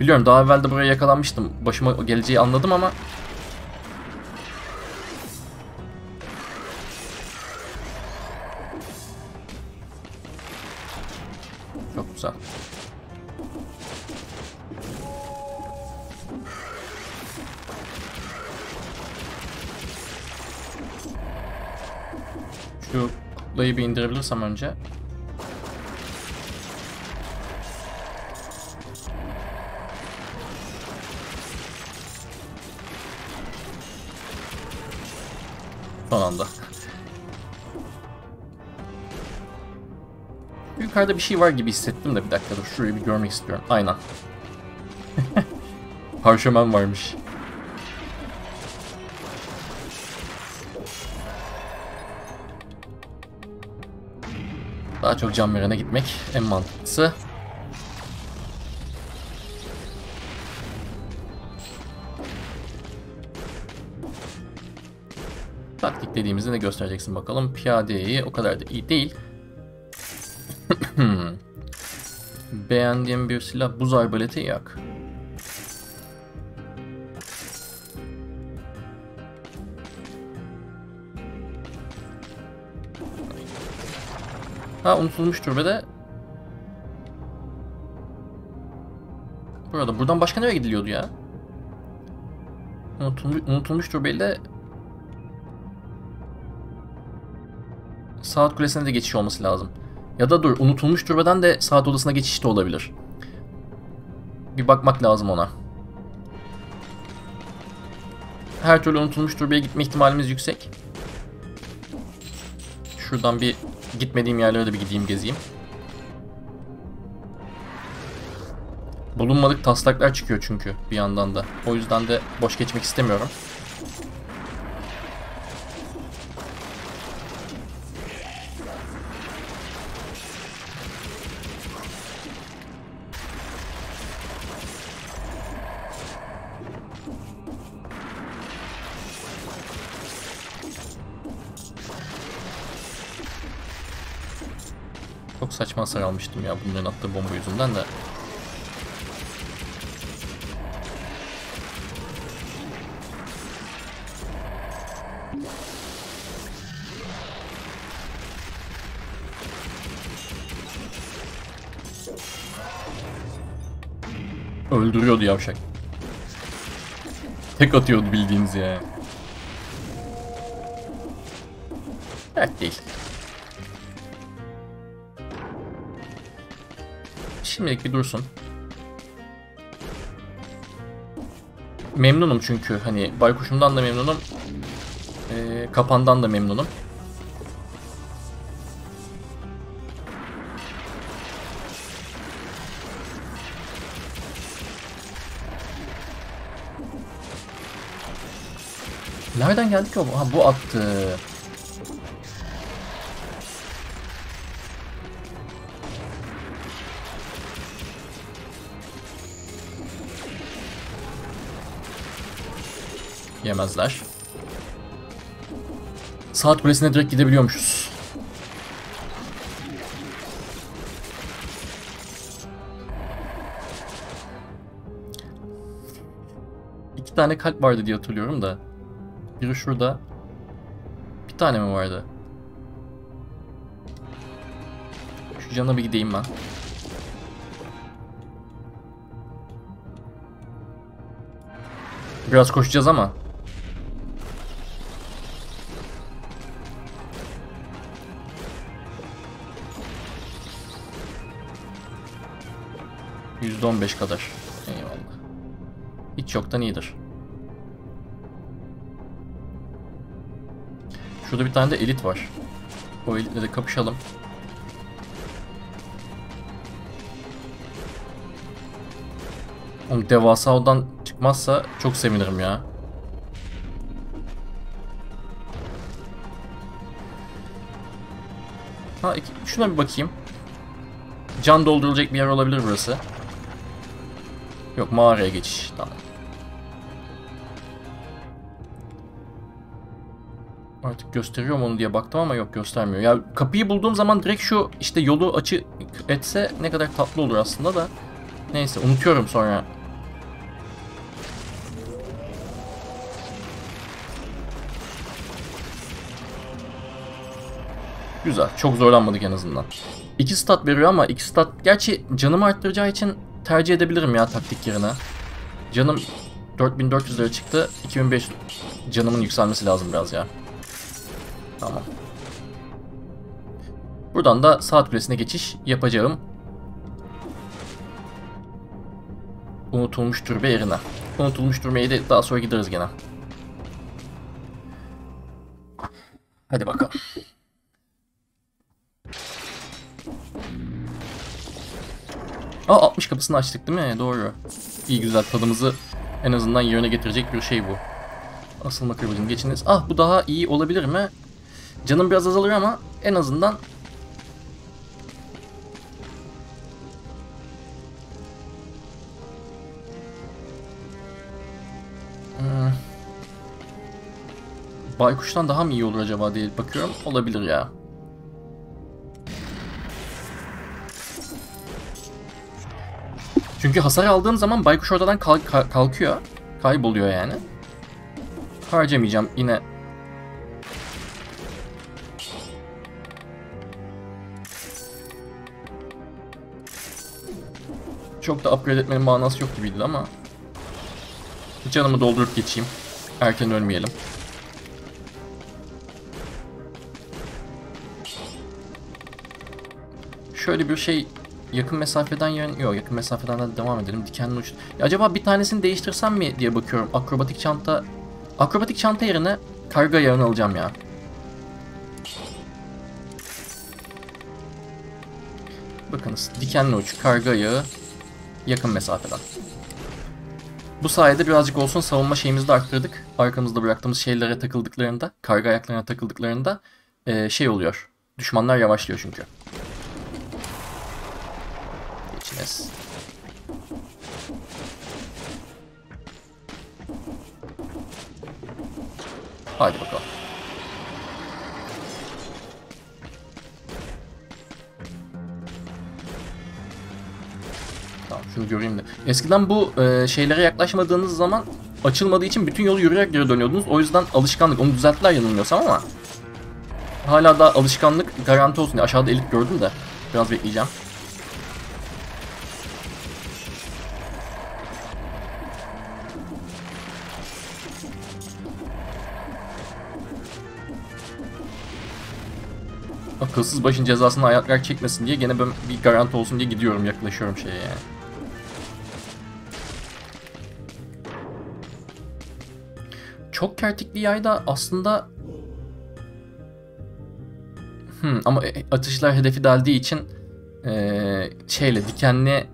Biliyorum daha evvel de buraya yakalanmıştım. Başıma geleceği anladım ama. Çok güzel. Şu kutlayı bir indirebilirsem önce. Son anda. Yukarıda bir şey var gibi hissettim de bir dakika dur. Şurayı bir görmek istiyorum. Aynen. Parşömen varmış. Daha çok can verene gitmek en mantıklısı. Taktik dediğimizde ne göstereceksin bakalım. Piyadeyi o kadar da iyi değil. Beğendiğim bir silah buz arbaleti yak. Ha, unutulmuş türbede. Buradan başka nereye gidiliyordu ya? Unutulmuş türbeyle saat kulesine de geçiş olması lazım. Ya da dur, unutulmuş türbeden de saat odasına geçiş de olabilir. Bir bakmak lazım ona. Her türlü unutulmuş türbeye gitme ihtimalimiz yüksek. Şuradan bir gitmediğim yerlere de bir gideyim, gezeyim. Bulunmadık taslaklar çıkıyor çünkü bir yandan da. O yüzden de boş geçmek istemiyorum. Çok saçma hasar almıştım ya bunların attığı bomba yüzünden de. Öldürüyordu yavşak. Tek atıyordu bildiğiniz ya. Dert değil. Şimdilik bir dursun. Memnunum çünkü hani baykuşumdan da memnunum. Kapandan da memnunum. Nereden geldik o? Ha, bu attı. Yemezler. Saat kulesine direkt gidebiliyormuşuz. İki tane kalp vardı diye hatırlıyorum da. Biri şurada. Bir tane mi vardı? Şu canına bir gideyim ben. Biraz koşacağız ama. %15 kadar. Eyvallah. Hiç yoktan iyidir. Şurada bir tane de elit var. O elitle de kapışalım. Oğlum devasa odan çıkmazsa çok sevinirim ya. Ha, şuna bir bakayım. Can doldurulacak bir yer olabilir burası. Yok, mağaraya geçiş. Tamam. Artık gösteriyor mu onu diye baktım ama yok, göstermiyor. Ya kapıyı bulduğum zaman direkt şu işte yolu açı etse ne kadar tatlı olur aslında da. Neyse, unutuyorum sonra. Güzel. Çok zorlanmadık en azından. 2 stat veriyor ama 2 stat... Gerçi canımı arttıracağı için tercih edebilirim ya taktik yerine. Canım 4400 lira çıktı. 2500 canımın yükselmesi lazım biraz ya. Tamam. Buradan da saat kulesine geçiş yapacağım. Unutulmuş türbe yerine. Unutulmuş türbeyi de daha sonra gideriz gene. Hadi bakalım. Aa, 60 kapısını açtık değil mi? Doğru. İyi güzel, tadımızı en azından yerine getirecek bir şey bu. Asılma kırbacını geçiniz. Ah, bu daha iyi olabilir mi? Canım biraz azalıyor ama en azından... Baykuş'tan daha mı iyi olur acaba diye bakıyorum. Olabilir ya. Çünkü hasar aldığım zaman baykuş oradan kalkıyor. Kayboluyor yani. Harcamayacağım yine. Çok da upgrade etmenin manası yok gibiydi ama. Canımı doldurup geçeyim. Erken ölmeyelim. Şöyle bir şey... Yakın mesafeden yarın... Yok, yakın mesafeden de devam edelim. Dikenli uç... Acaba bir tanesini değiştirsem mi diye bakıyorum. Akrobatik çanta... Akrobatik çanta yerine karga yağını alacağım ya. Bakınız, dikenli uç, karga yağı, yakın mesafeden. Bu sayede birazcık olsun savunma şeyimizi de arttırdık. Arkamızda bıraktığımız şeylere takıldıklarında, karga ayaklarına takıldıklarında şey oluyor. Düşmanlar yavaşlıyor çünkü. Geçiniz. Haydi bakalım. Tamam, şunu göreyim de. Eskiden bu şeylere yaklaşmadığınız zaman açılmadığı için bütün yolu yürüyerek geri dönüyordunuz. O yüzden alışkanlık. Onu düzelttiler yanılmıyorsam ama. Hala da alışkanlık garanti olsun diye. Aşağıda elit gördüm de. Biraz bekleyeceğim. Akılsız başın cezasını ayaklar çekmesin diye gene ben bir garanti olsun diye gidiyorum, yaklaşıyorum şeye yani. Çok kertikli yay da aslında ama atışlar hedefi deldiği için şeyle dikenli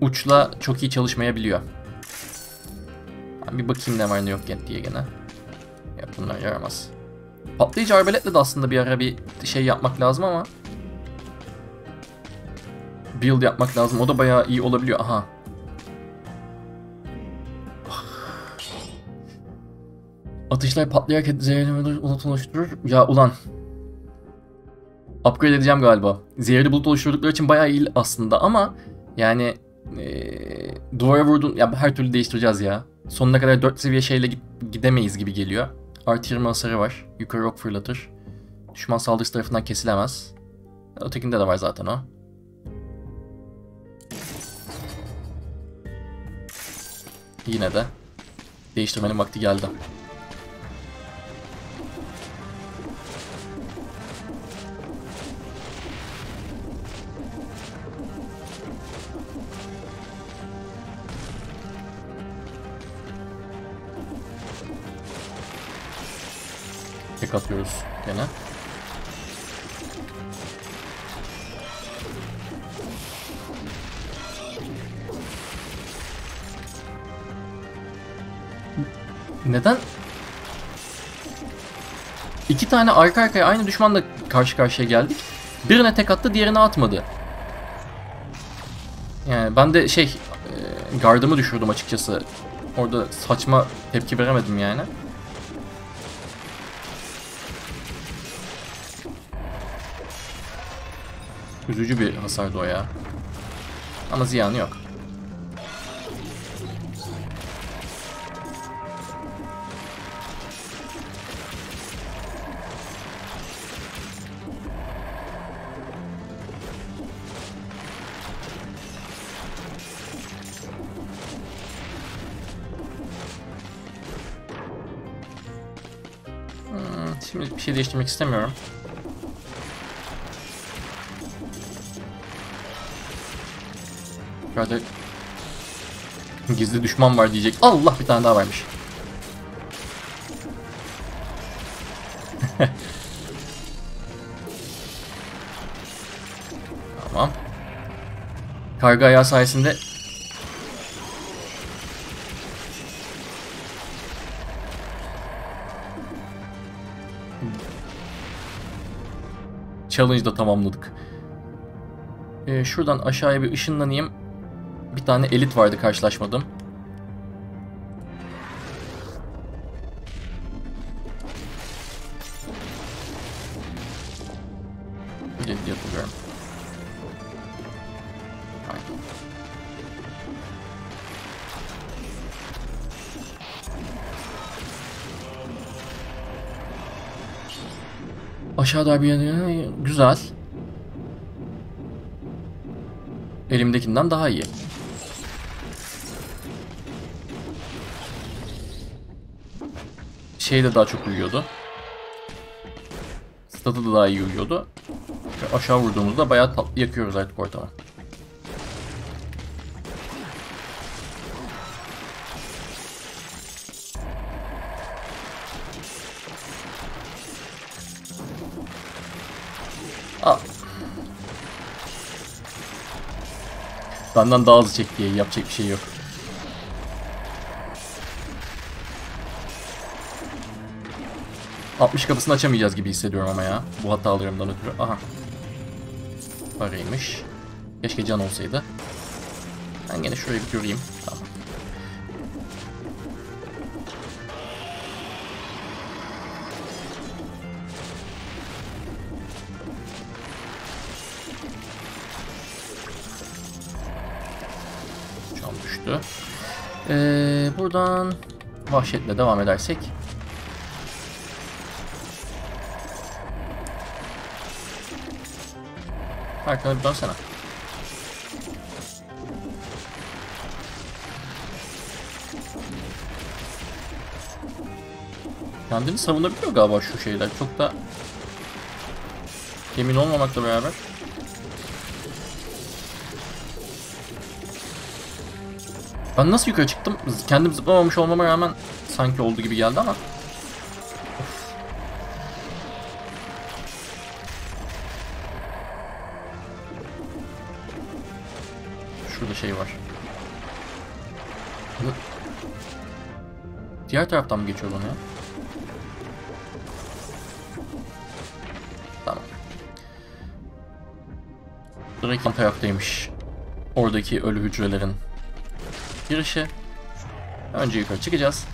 uçla çok iyi çalışmayabiliyor. Bir bakayım ne var ne yok diye gene. Yok, bunlar yaramaz. Patlayıcı arbaletle de aslında bir ara bir şey yapmak lazım ama build yapmak lazım. O da bayağı iyi olabiliyor. Aha. Atışlar patlayarak zehirli bulut oluşturur. Ya ulan. Upgrade edeceğim galiba. Zehirli bulut oluşturdukları için bayağı iyi aslında ama yani duvara vurdun. Ya her türlü değiştireceğiz ya. Sonuna kadar 4 seviye şeyle gidemeyiz gibi geliyor. Artı 20 hasarı var. Yukarı ok fırlatır. Düşman saldırısı tarafından kesilemez. Ötekinde de var zaten o. Yine de değiştirmenin vakti geldi. Tek atıyoruz gene. Neden? İki tane arka arkaya aynı düşmanla karşı karşıya geldik. Birine tek attı, diğerine atmadı. Yani ben de şey, gardımı düşürdüm açıkçası. Orada saçma tepki veremedim yani. Üzücü bir hasardı o ya. Ama ziyanı yok. Şimdi bir şey değiştirmek istemiyorum. Şurada gizli düşman var diyecek. Allah, bir tane daha varmış. Tamam. Karga ayağı sayesinde challenge'ı da tamamladık. Şuradan aşağıya bir ışınlanayım. Bir tane elit vardı, karşılaşmadım. Yapıyorum. Aşağıda bir yanı güzel. Elimdekinden daha iyi. Şey de daha çok uyuyordu. Statı da daha iyi uyuyordu. Ve aşağı vurduğumuzda bayağı tatlı yakıyoruz artık ortamı. Aa. Benden daha hızlı çek diye yapacak bir şey yok. Kapısını açamayacağız gibi hissediyorum ama ya. Bu hatalarımdan ötürü. Aha. Paraymış. Keşke can olsaydı. Ben gene şurayı bir göreyim. Tamam. Can düştü. Buradan vahşetle devam edersek. Arkana bir dönsene. Kendini savunabiliyor galiba şu şeyler. Çok da emin olmamakla beraber. Ben nasıl yukarı çıktım? Kendim zıplamamış olmama rağmen sanki oldu gibi geldi ama. Şey var. Diğer taraftan mı geçiyor bunu ya? Robotları yan taraftaymış. Oradaki ölü hücrelerin girişi. Önce yukarı çıkacağız.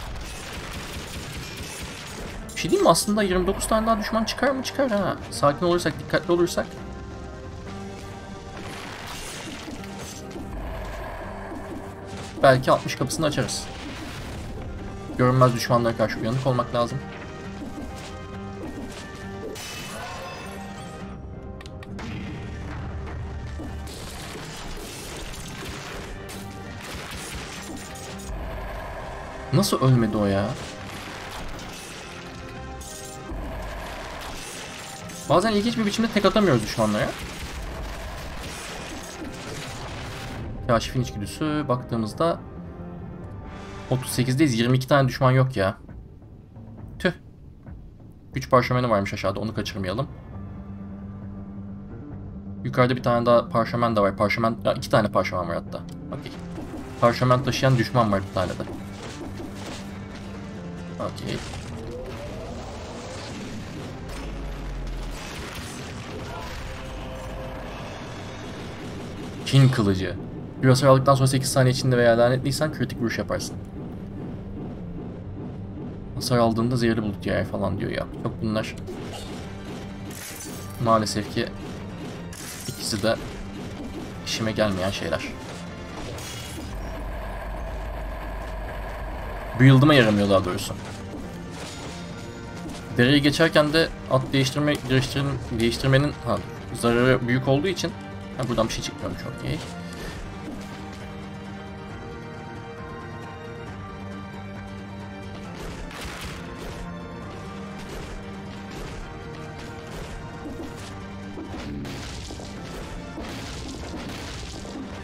Bir şey diyeyim mi? Aslında 29 tane daha düşman çıkar mı? Çıkar ha. Sakin olursak, dikkatli olursak. Belki 60 kapısını açarız. Görünmez düşmanlara karşı uyanık olmak lazım. Nasıl ölmedi o ya? Bazen ilginç bir biçimde tek atamıyoruz düşmanlara. Kaşifin içgüdüsü baktığımızda 38'deyiz. 22 tane düşman yok ya. Tüh. Güç parşömeni varmış aşağıda. Onu kaçırmayalım. Yukarıda bir tane daha parşömen de var. Parşömen... Ya, 2 tane parşömen var hatta. Okey. Parşömen taşıyan düşman var bir tane de. Okey. Kin kılıcı. Bir hasar aldıktan sonra 8 saniye içinde veya lanetliysen kritik vuruş yaparsın. Hasar aldığında zehirli bulut yer falan diyor ya. Yok bunlar. Maalesef ki ikisi de işime gelmeyen şeyler. Build'ıma yaramıyor daha doğrusu. Dereyi geçerken de at değiştirmenin zararı büyük olduğu için buradan bir şey çıkmıyor çok iyi.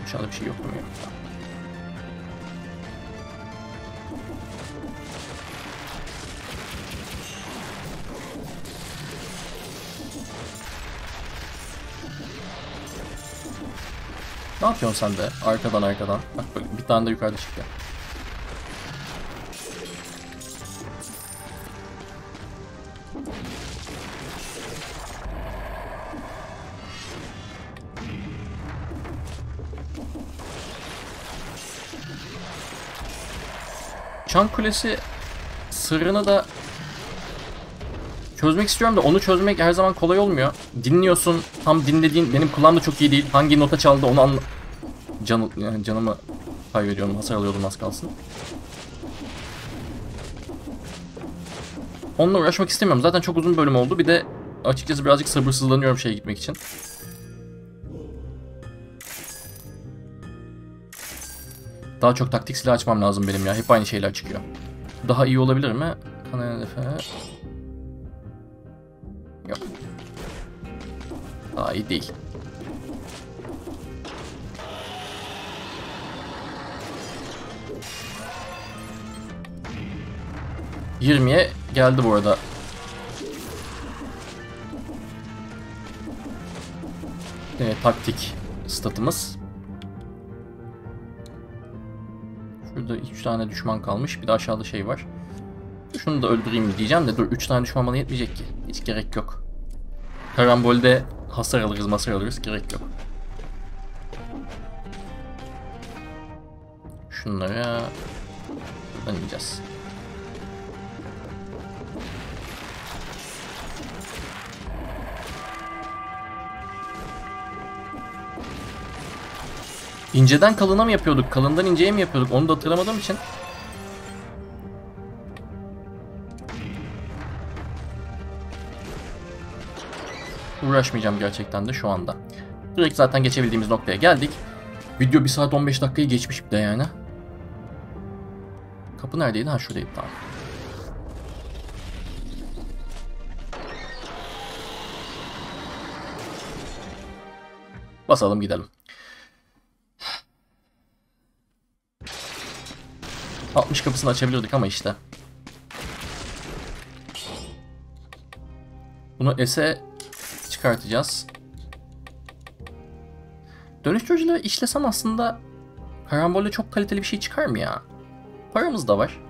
Aşağıda bir şey yok mu? Ne yapıyorsun sen de? Arkadan. Bak bir tane de yukarıda çıktı. Çan Kulesi sırrını da çözmek istiyorum da onu çözmek her zaman kolay olmuyor. Dinliyorsun, tam dinlediğin, benim kulağım da çok iyi değil. Hangi nota çaldı onu anla... Canımı kaybediyorum, hasar alıyordum az kalsın. Onunla uğraşmak istemiyorum. Zaten çok uzun bölüm oldu. Bir de açıkçası birazcık sabırsızlanıyorum şeye gitmek için. Daha çok taktik silah açmam lazım benim ya. Hep aynı şeyler çıkıyor. Daha iyi olabilir mi? Yok. Daha iyi değil. ...20'ye geldi bu arada. Taktik statımız. Şurada 3 tane düşman kalmış. Bir de aşağıda şey var. Şunu da öldüreyim diyeceğim de dur, 3 tane düşman bana yetmeyecek ki. Hiç gerek yok. Karambolde hasar alırız, masar alırız. Gerek yok. Şunlara... Buradan yiyeceğiz. İnceden kalına mı yapıyorduk? Kalından inceye mi yapıyorduk? Onu da hatırlamadığım için. Uğraşmayacağım gerçekten de şu anda. Direkt zaten geçebildiğimiz noktaya geldik. Video 1 saat 15 dakikayı geçmiş bir de yani. Kapı neredeydi? Ha şuradaydı, tamam. Basalım gidelim. 60 kapısını açabilirdik ama işte. Bunu S'e çıkartacağız. Dönüştürücüleri işlesem aslında karambolde çok kaliteli bir şey çıkar mı ya? Paramız da var.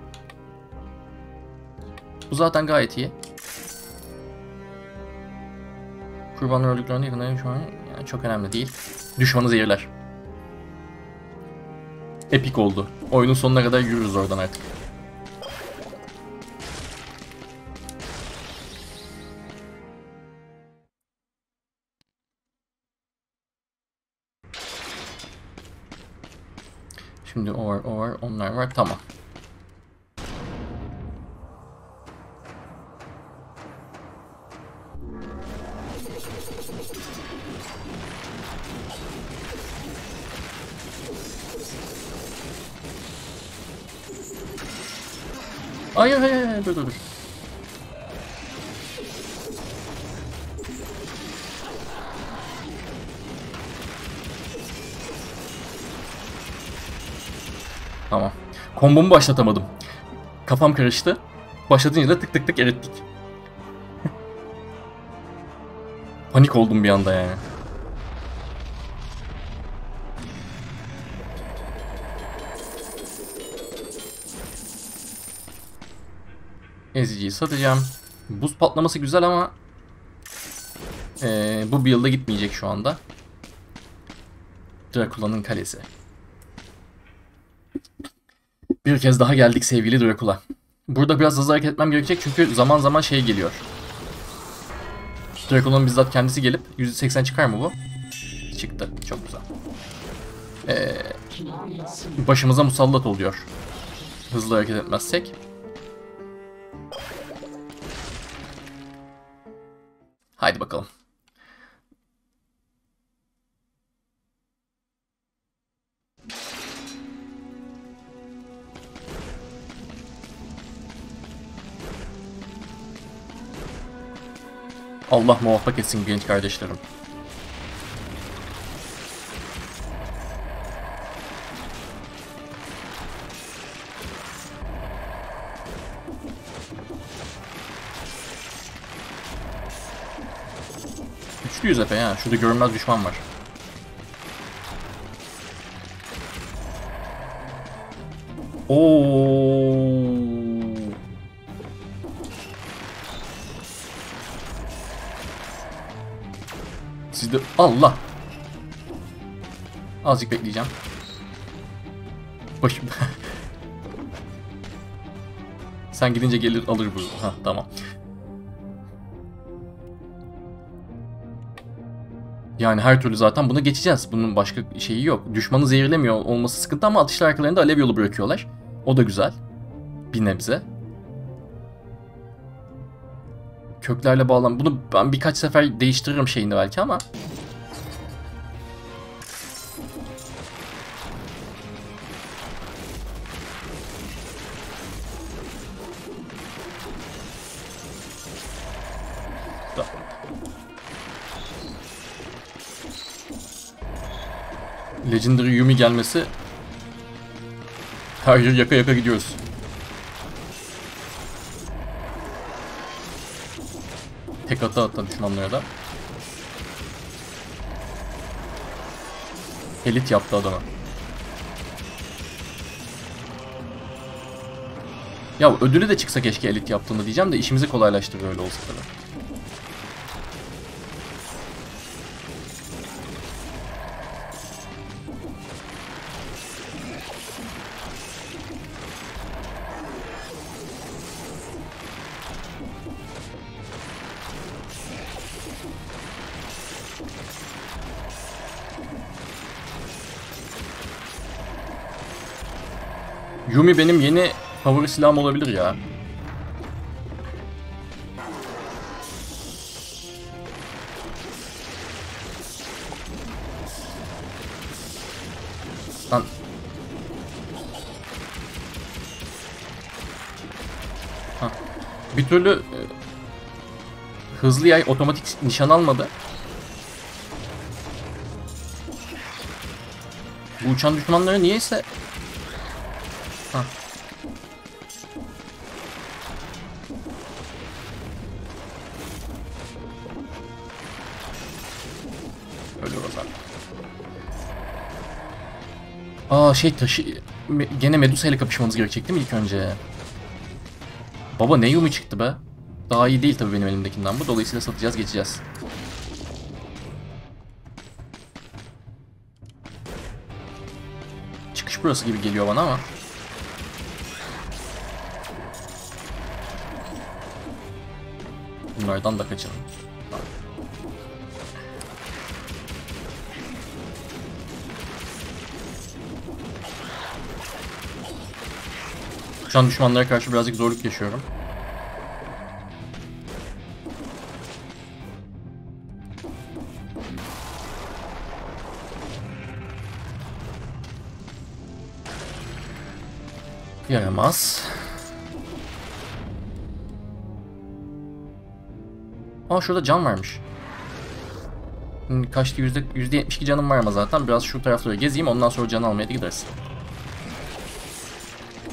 Bu zaten gayet iyi. Kurbanlar öldüklerinde yakınlarım şu an yani çok önemli değil. Düşmanı zehirler. Epik oldu. Oyunun sonuna kadar yürürüz oradan artık. Şimdi o var, o var, onlar var. Tamam. Hayır, hayır, hayır, dur, dur. Tamam. Kombomu başlatamadım. Kafam karıştı. Başlatınca da tık tık tık erittik. Panik oldum bir anda yani. Eziciyi satacağım. Buz patlaması güzel ama bu build'a gitmeyecek şu anda. Dracula'nın kalesi. Bir kez daha geldik sevgili Dracula. Burada biraz hızlı hareket etmem gerekecek çünkü zaman zaman şey geliyor. Dracula'nın bizzat kendisi gelip 180 çıkar mı bu? Çıktı. Çok güzel. Başımıza musallat oluyor. Hızlı hareket etmezsek. Haydi bakalım. Allah muvaffak etsin genç kardeşlerim. Güçlüyüz epey ha. Şurada görünmez düşman var. Oo. Siz de Allah. Azıcık bekleyeceğim. Başım. Sen gidince gelir alır bu. Ha tamam. Yani her türlü zaten buna geçeceğiz. Bunun başka şeyi yok. Düşmanı zehirlemiyor olması sıkıntı ama atışlar arkalarında alev yolu bırakıyorlar. O da güzel. Bir nebze. Köklerle bağlan. Bunu ben birkaç sefer değiştiririm şeyini belki ama. Legendary Yumi gelmesi. Her yıl yaka yaka gidiyoruz. Tek ata ata düşmanlara da. Elit yaptı adamı. Ya ödülü de çıksa keşke elit yaptığını diyeceğim de işimizi kolaylaştırıyor öyle olsa tabii. Yumi benim yeni favori silahım olabilir ya. Lan. Ha. Bir türlü hızlı yay otomatik nişan almadı. Bu uçan düşmanları niyeyse... Hah. Öyle o zaman. Aa şey taşı... Gene Medusa ile kapışmamız gerekecek değil mi ilk önce? Baba ne Yumi çıktı be? Daha iyi değil tabii benim elimdekinden bu. Dolayısıyla satacağız geçeceğiz. çıkmış burası gibi geliyor bana ama. Bunlardan da kaçalım. Şu an düşmanlara karşı birazcık zorluk yaşıyorum. Yaramaz. Aa, şurada can varmış. Kaçtı? %72 canım var ama zaten biraz şu taraflara gezeyim, ondan sonra can almaya da gideriz.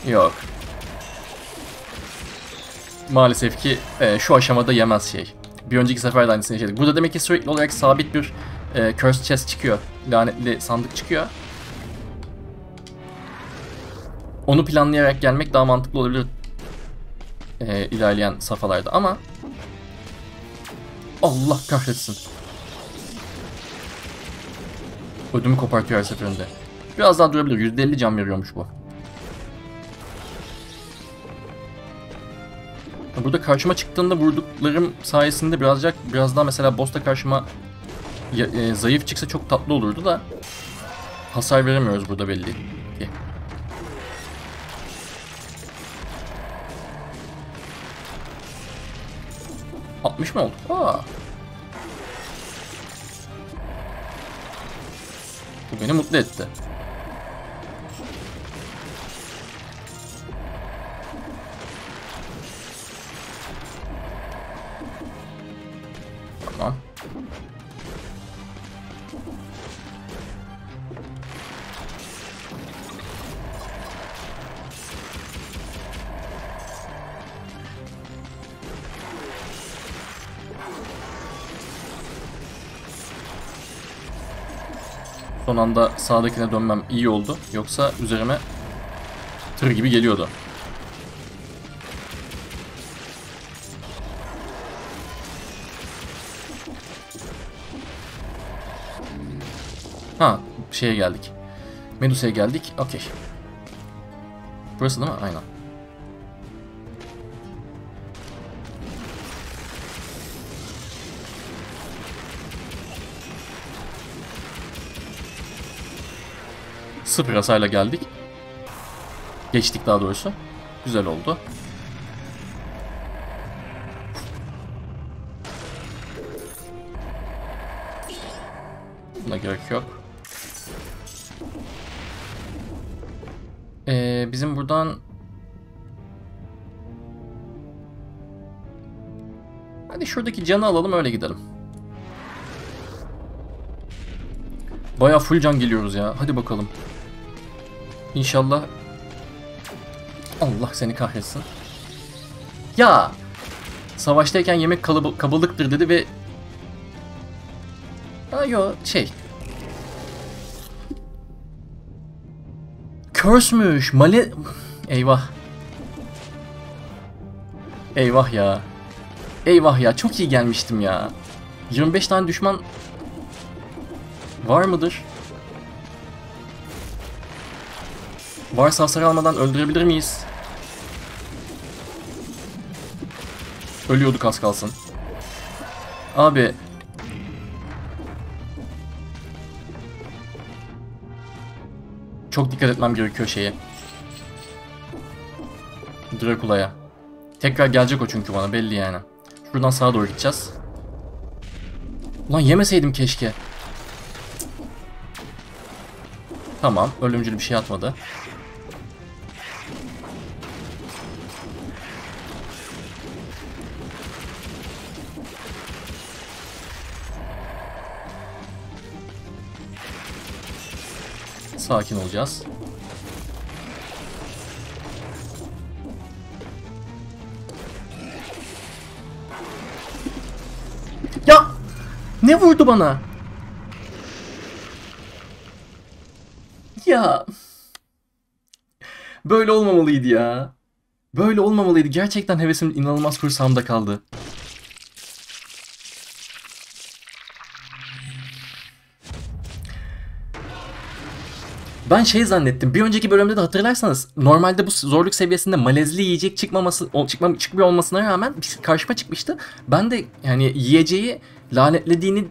Yok. Maalesef ki şu aşamada yemez şey. Bir önceki sefer de aynısını yaşadık. Burada demek ki sürekli olarak sabit bir cursed chest çıkıyor. Lanetli sandık çıkıyor. Onu planlayarak gelmek daha mantıklı olabilir ilerleyen safhalarda ama Allah kahretsin. Ödümü kopartıyor her seferinde. Biraz daha durabilir. %50 can veriyormuş bu. Burada karşıma çıktığında vurduklarım sayesinde biraz daha mesela boss'ta karşıma zayıf çıksa çok tatlı olurdu da hasar veremiyoruz burada belli ki. Atmış mı olduk? Aa. Bu beni mutlu etti. Tamam. Son anda sağdakine dönmem iyi oldu. Yoksa üzerime tır gibi geliyordu. Ha, şeye geldik. Medusa'ya geldik. Okey. Burası değil mi? Aynen. Sıfır hasarla geldik. Geçtik daha doğrusu. Güzel oldu. Buna gerek yok. Bizim buradan... Hadi şuradaki canı alalım, öyle gidelim. Bayağı full can geliyoruz ya. Hadi bakalım. İnşallah. Allah seni kahretsin. Ya! Savaştayken yemek kabalıktır dedi ve... Ha yo şey... Curse'müş. Eyvah. Eyvah ya. Eyvah ya. Çok iyi gelmiştim ya. 25 tane düşman... Var mıdır? Varsa hasar almadan öldürebilir miyiz? Ölüyorduk az kalsın. Abi. Çok dikkat etmem gerekiyor şeye. Dracula'ya. Tekrar gelecek o çünkü bana belli yani. Şuradan sağa doğru gideceğiz. Ulan yemeseydim keşke. Tamam. Ölümcül bir şey atmadı. Sakin olacağız. Ya! Ne vurdu bana? Ya! Böyle olmamalıydı ya. Böyle olmamalıydı. Gerçekten hevesim inanılmaz kursağımda kaldı. Ben şey zannettim. Bir önceki bölümde de hatırlarsanız normalde bu zorluk seviyesinde malezli yiyecek çıkmıyor olmasına rağmen karşıma çıkmıştı. Ben de yani yiyeceği lanetlediğini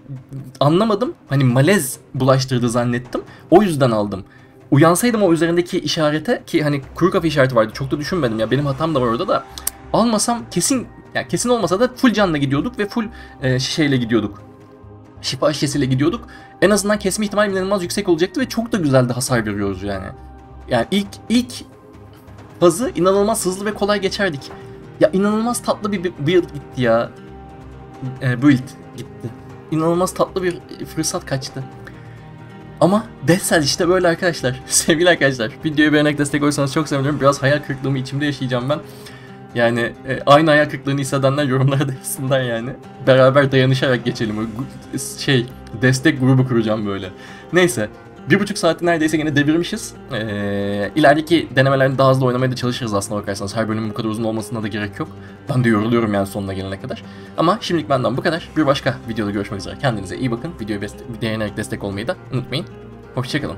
anlamadım. Hani malez bulaştırdı zannettim. O yüzden aldım. Uyansaydım o üzerindeki işarete, ki hani kuru kafa işareti vardı. Çok da düşünmedim ya. Benim hatam da var orada da. Almasam kesin, yani kesin olmasa da full canla gidiyorduk ve full şeyle gidiyorduk. Şifa şişesiyle gidiyorduk. En azından kesme ihtimali inanılmaz yüksek olacaktı ve çok da güzel de hasar veriyoruz yani. Yani ilk fazı inanılmaz hızlı ve kolay geçerdik. Ya inanılmaz tatlı bir build gitti ya. Build gitti. İnanılmaz tatlı bir fırsat kaçtı. Ama Dead Cell işte böyle arkadaşlar. Sevgili arkadaşlar, videoya beğenerek destek olursanız çok sevinirim. Biraz hayal kırıklığımı içimde yaşayacağım ben. Yani aynı hayal kırıklığını hissedenler yorumlara da yazsınlar yani. Beraber dayanışarak geçelim. Şey, destek grubu kuracağım böyle. Neyse. 1,5 saati neredeyse yine devirmişiz. İlerideki denemelerde daha hızlı oynamaya da çalışırız aslında bakarsanız. Her bölümün bu kadar uzun olmasına da gerek yok. Ben de yoruluyorum yani sonuna gelene kadar. Ama şimdilik benden bu kadar. Bir başka videoda görüşmek üzere. Kendinize iyi bakın. Videoyu beğenerek destek olmayı da unutmayın. Hoşçakalın.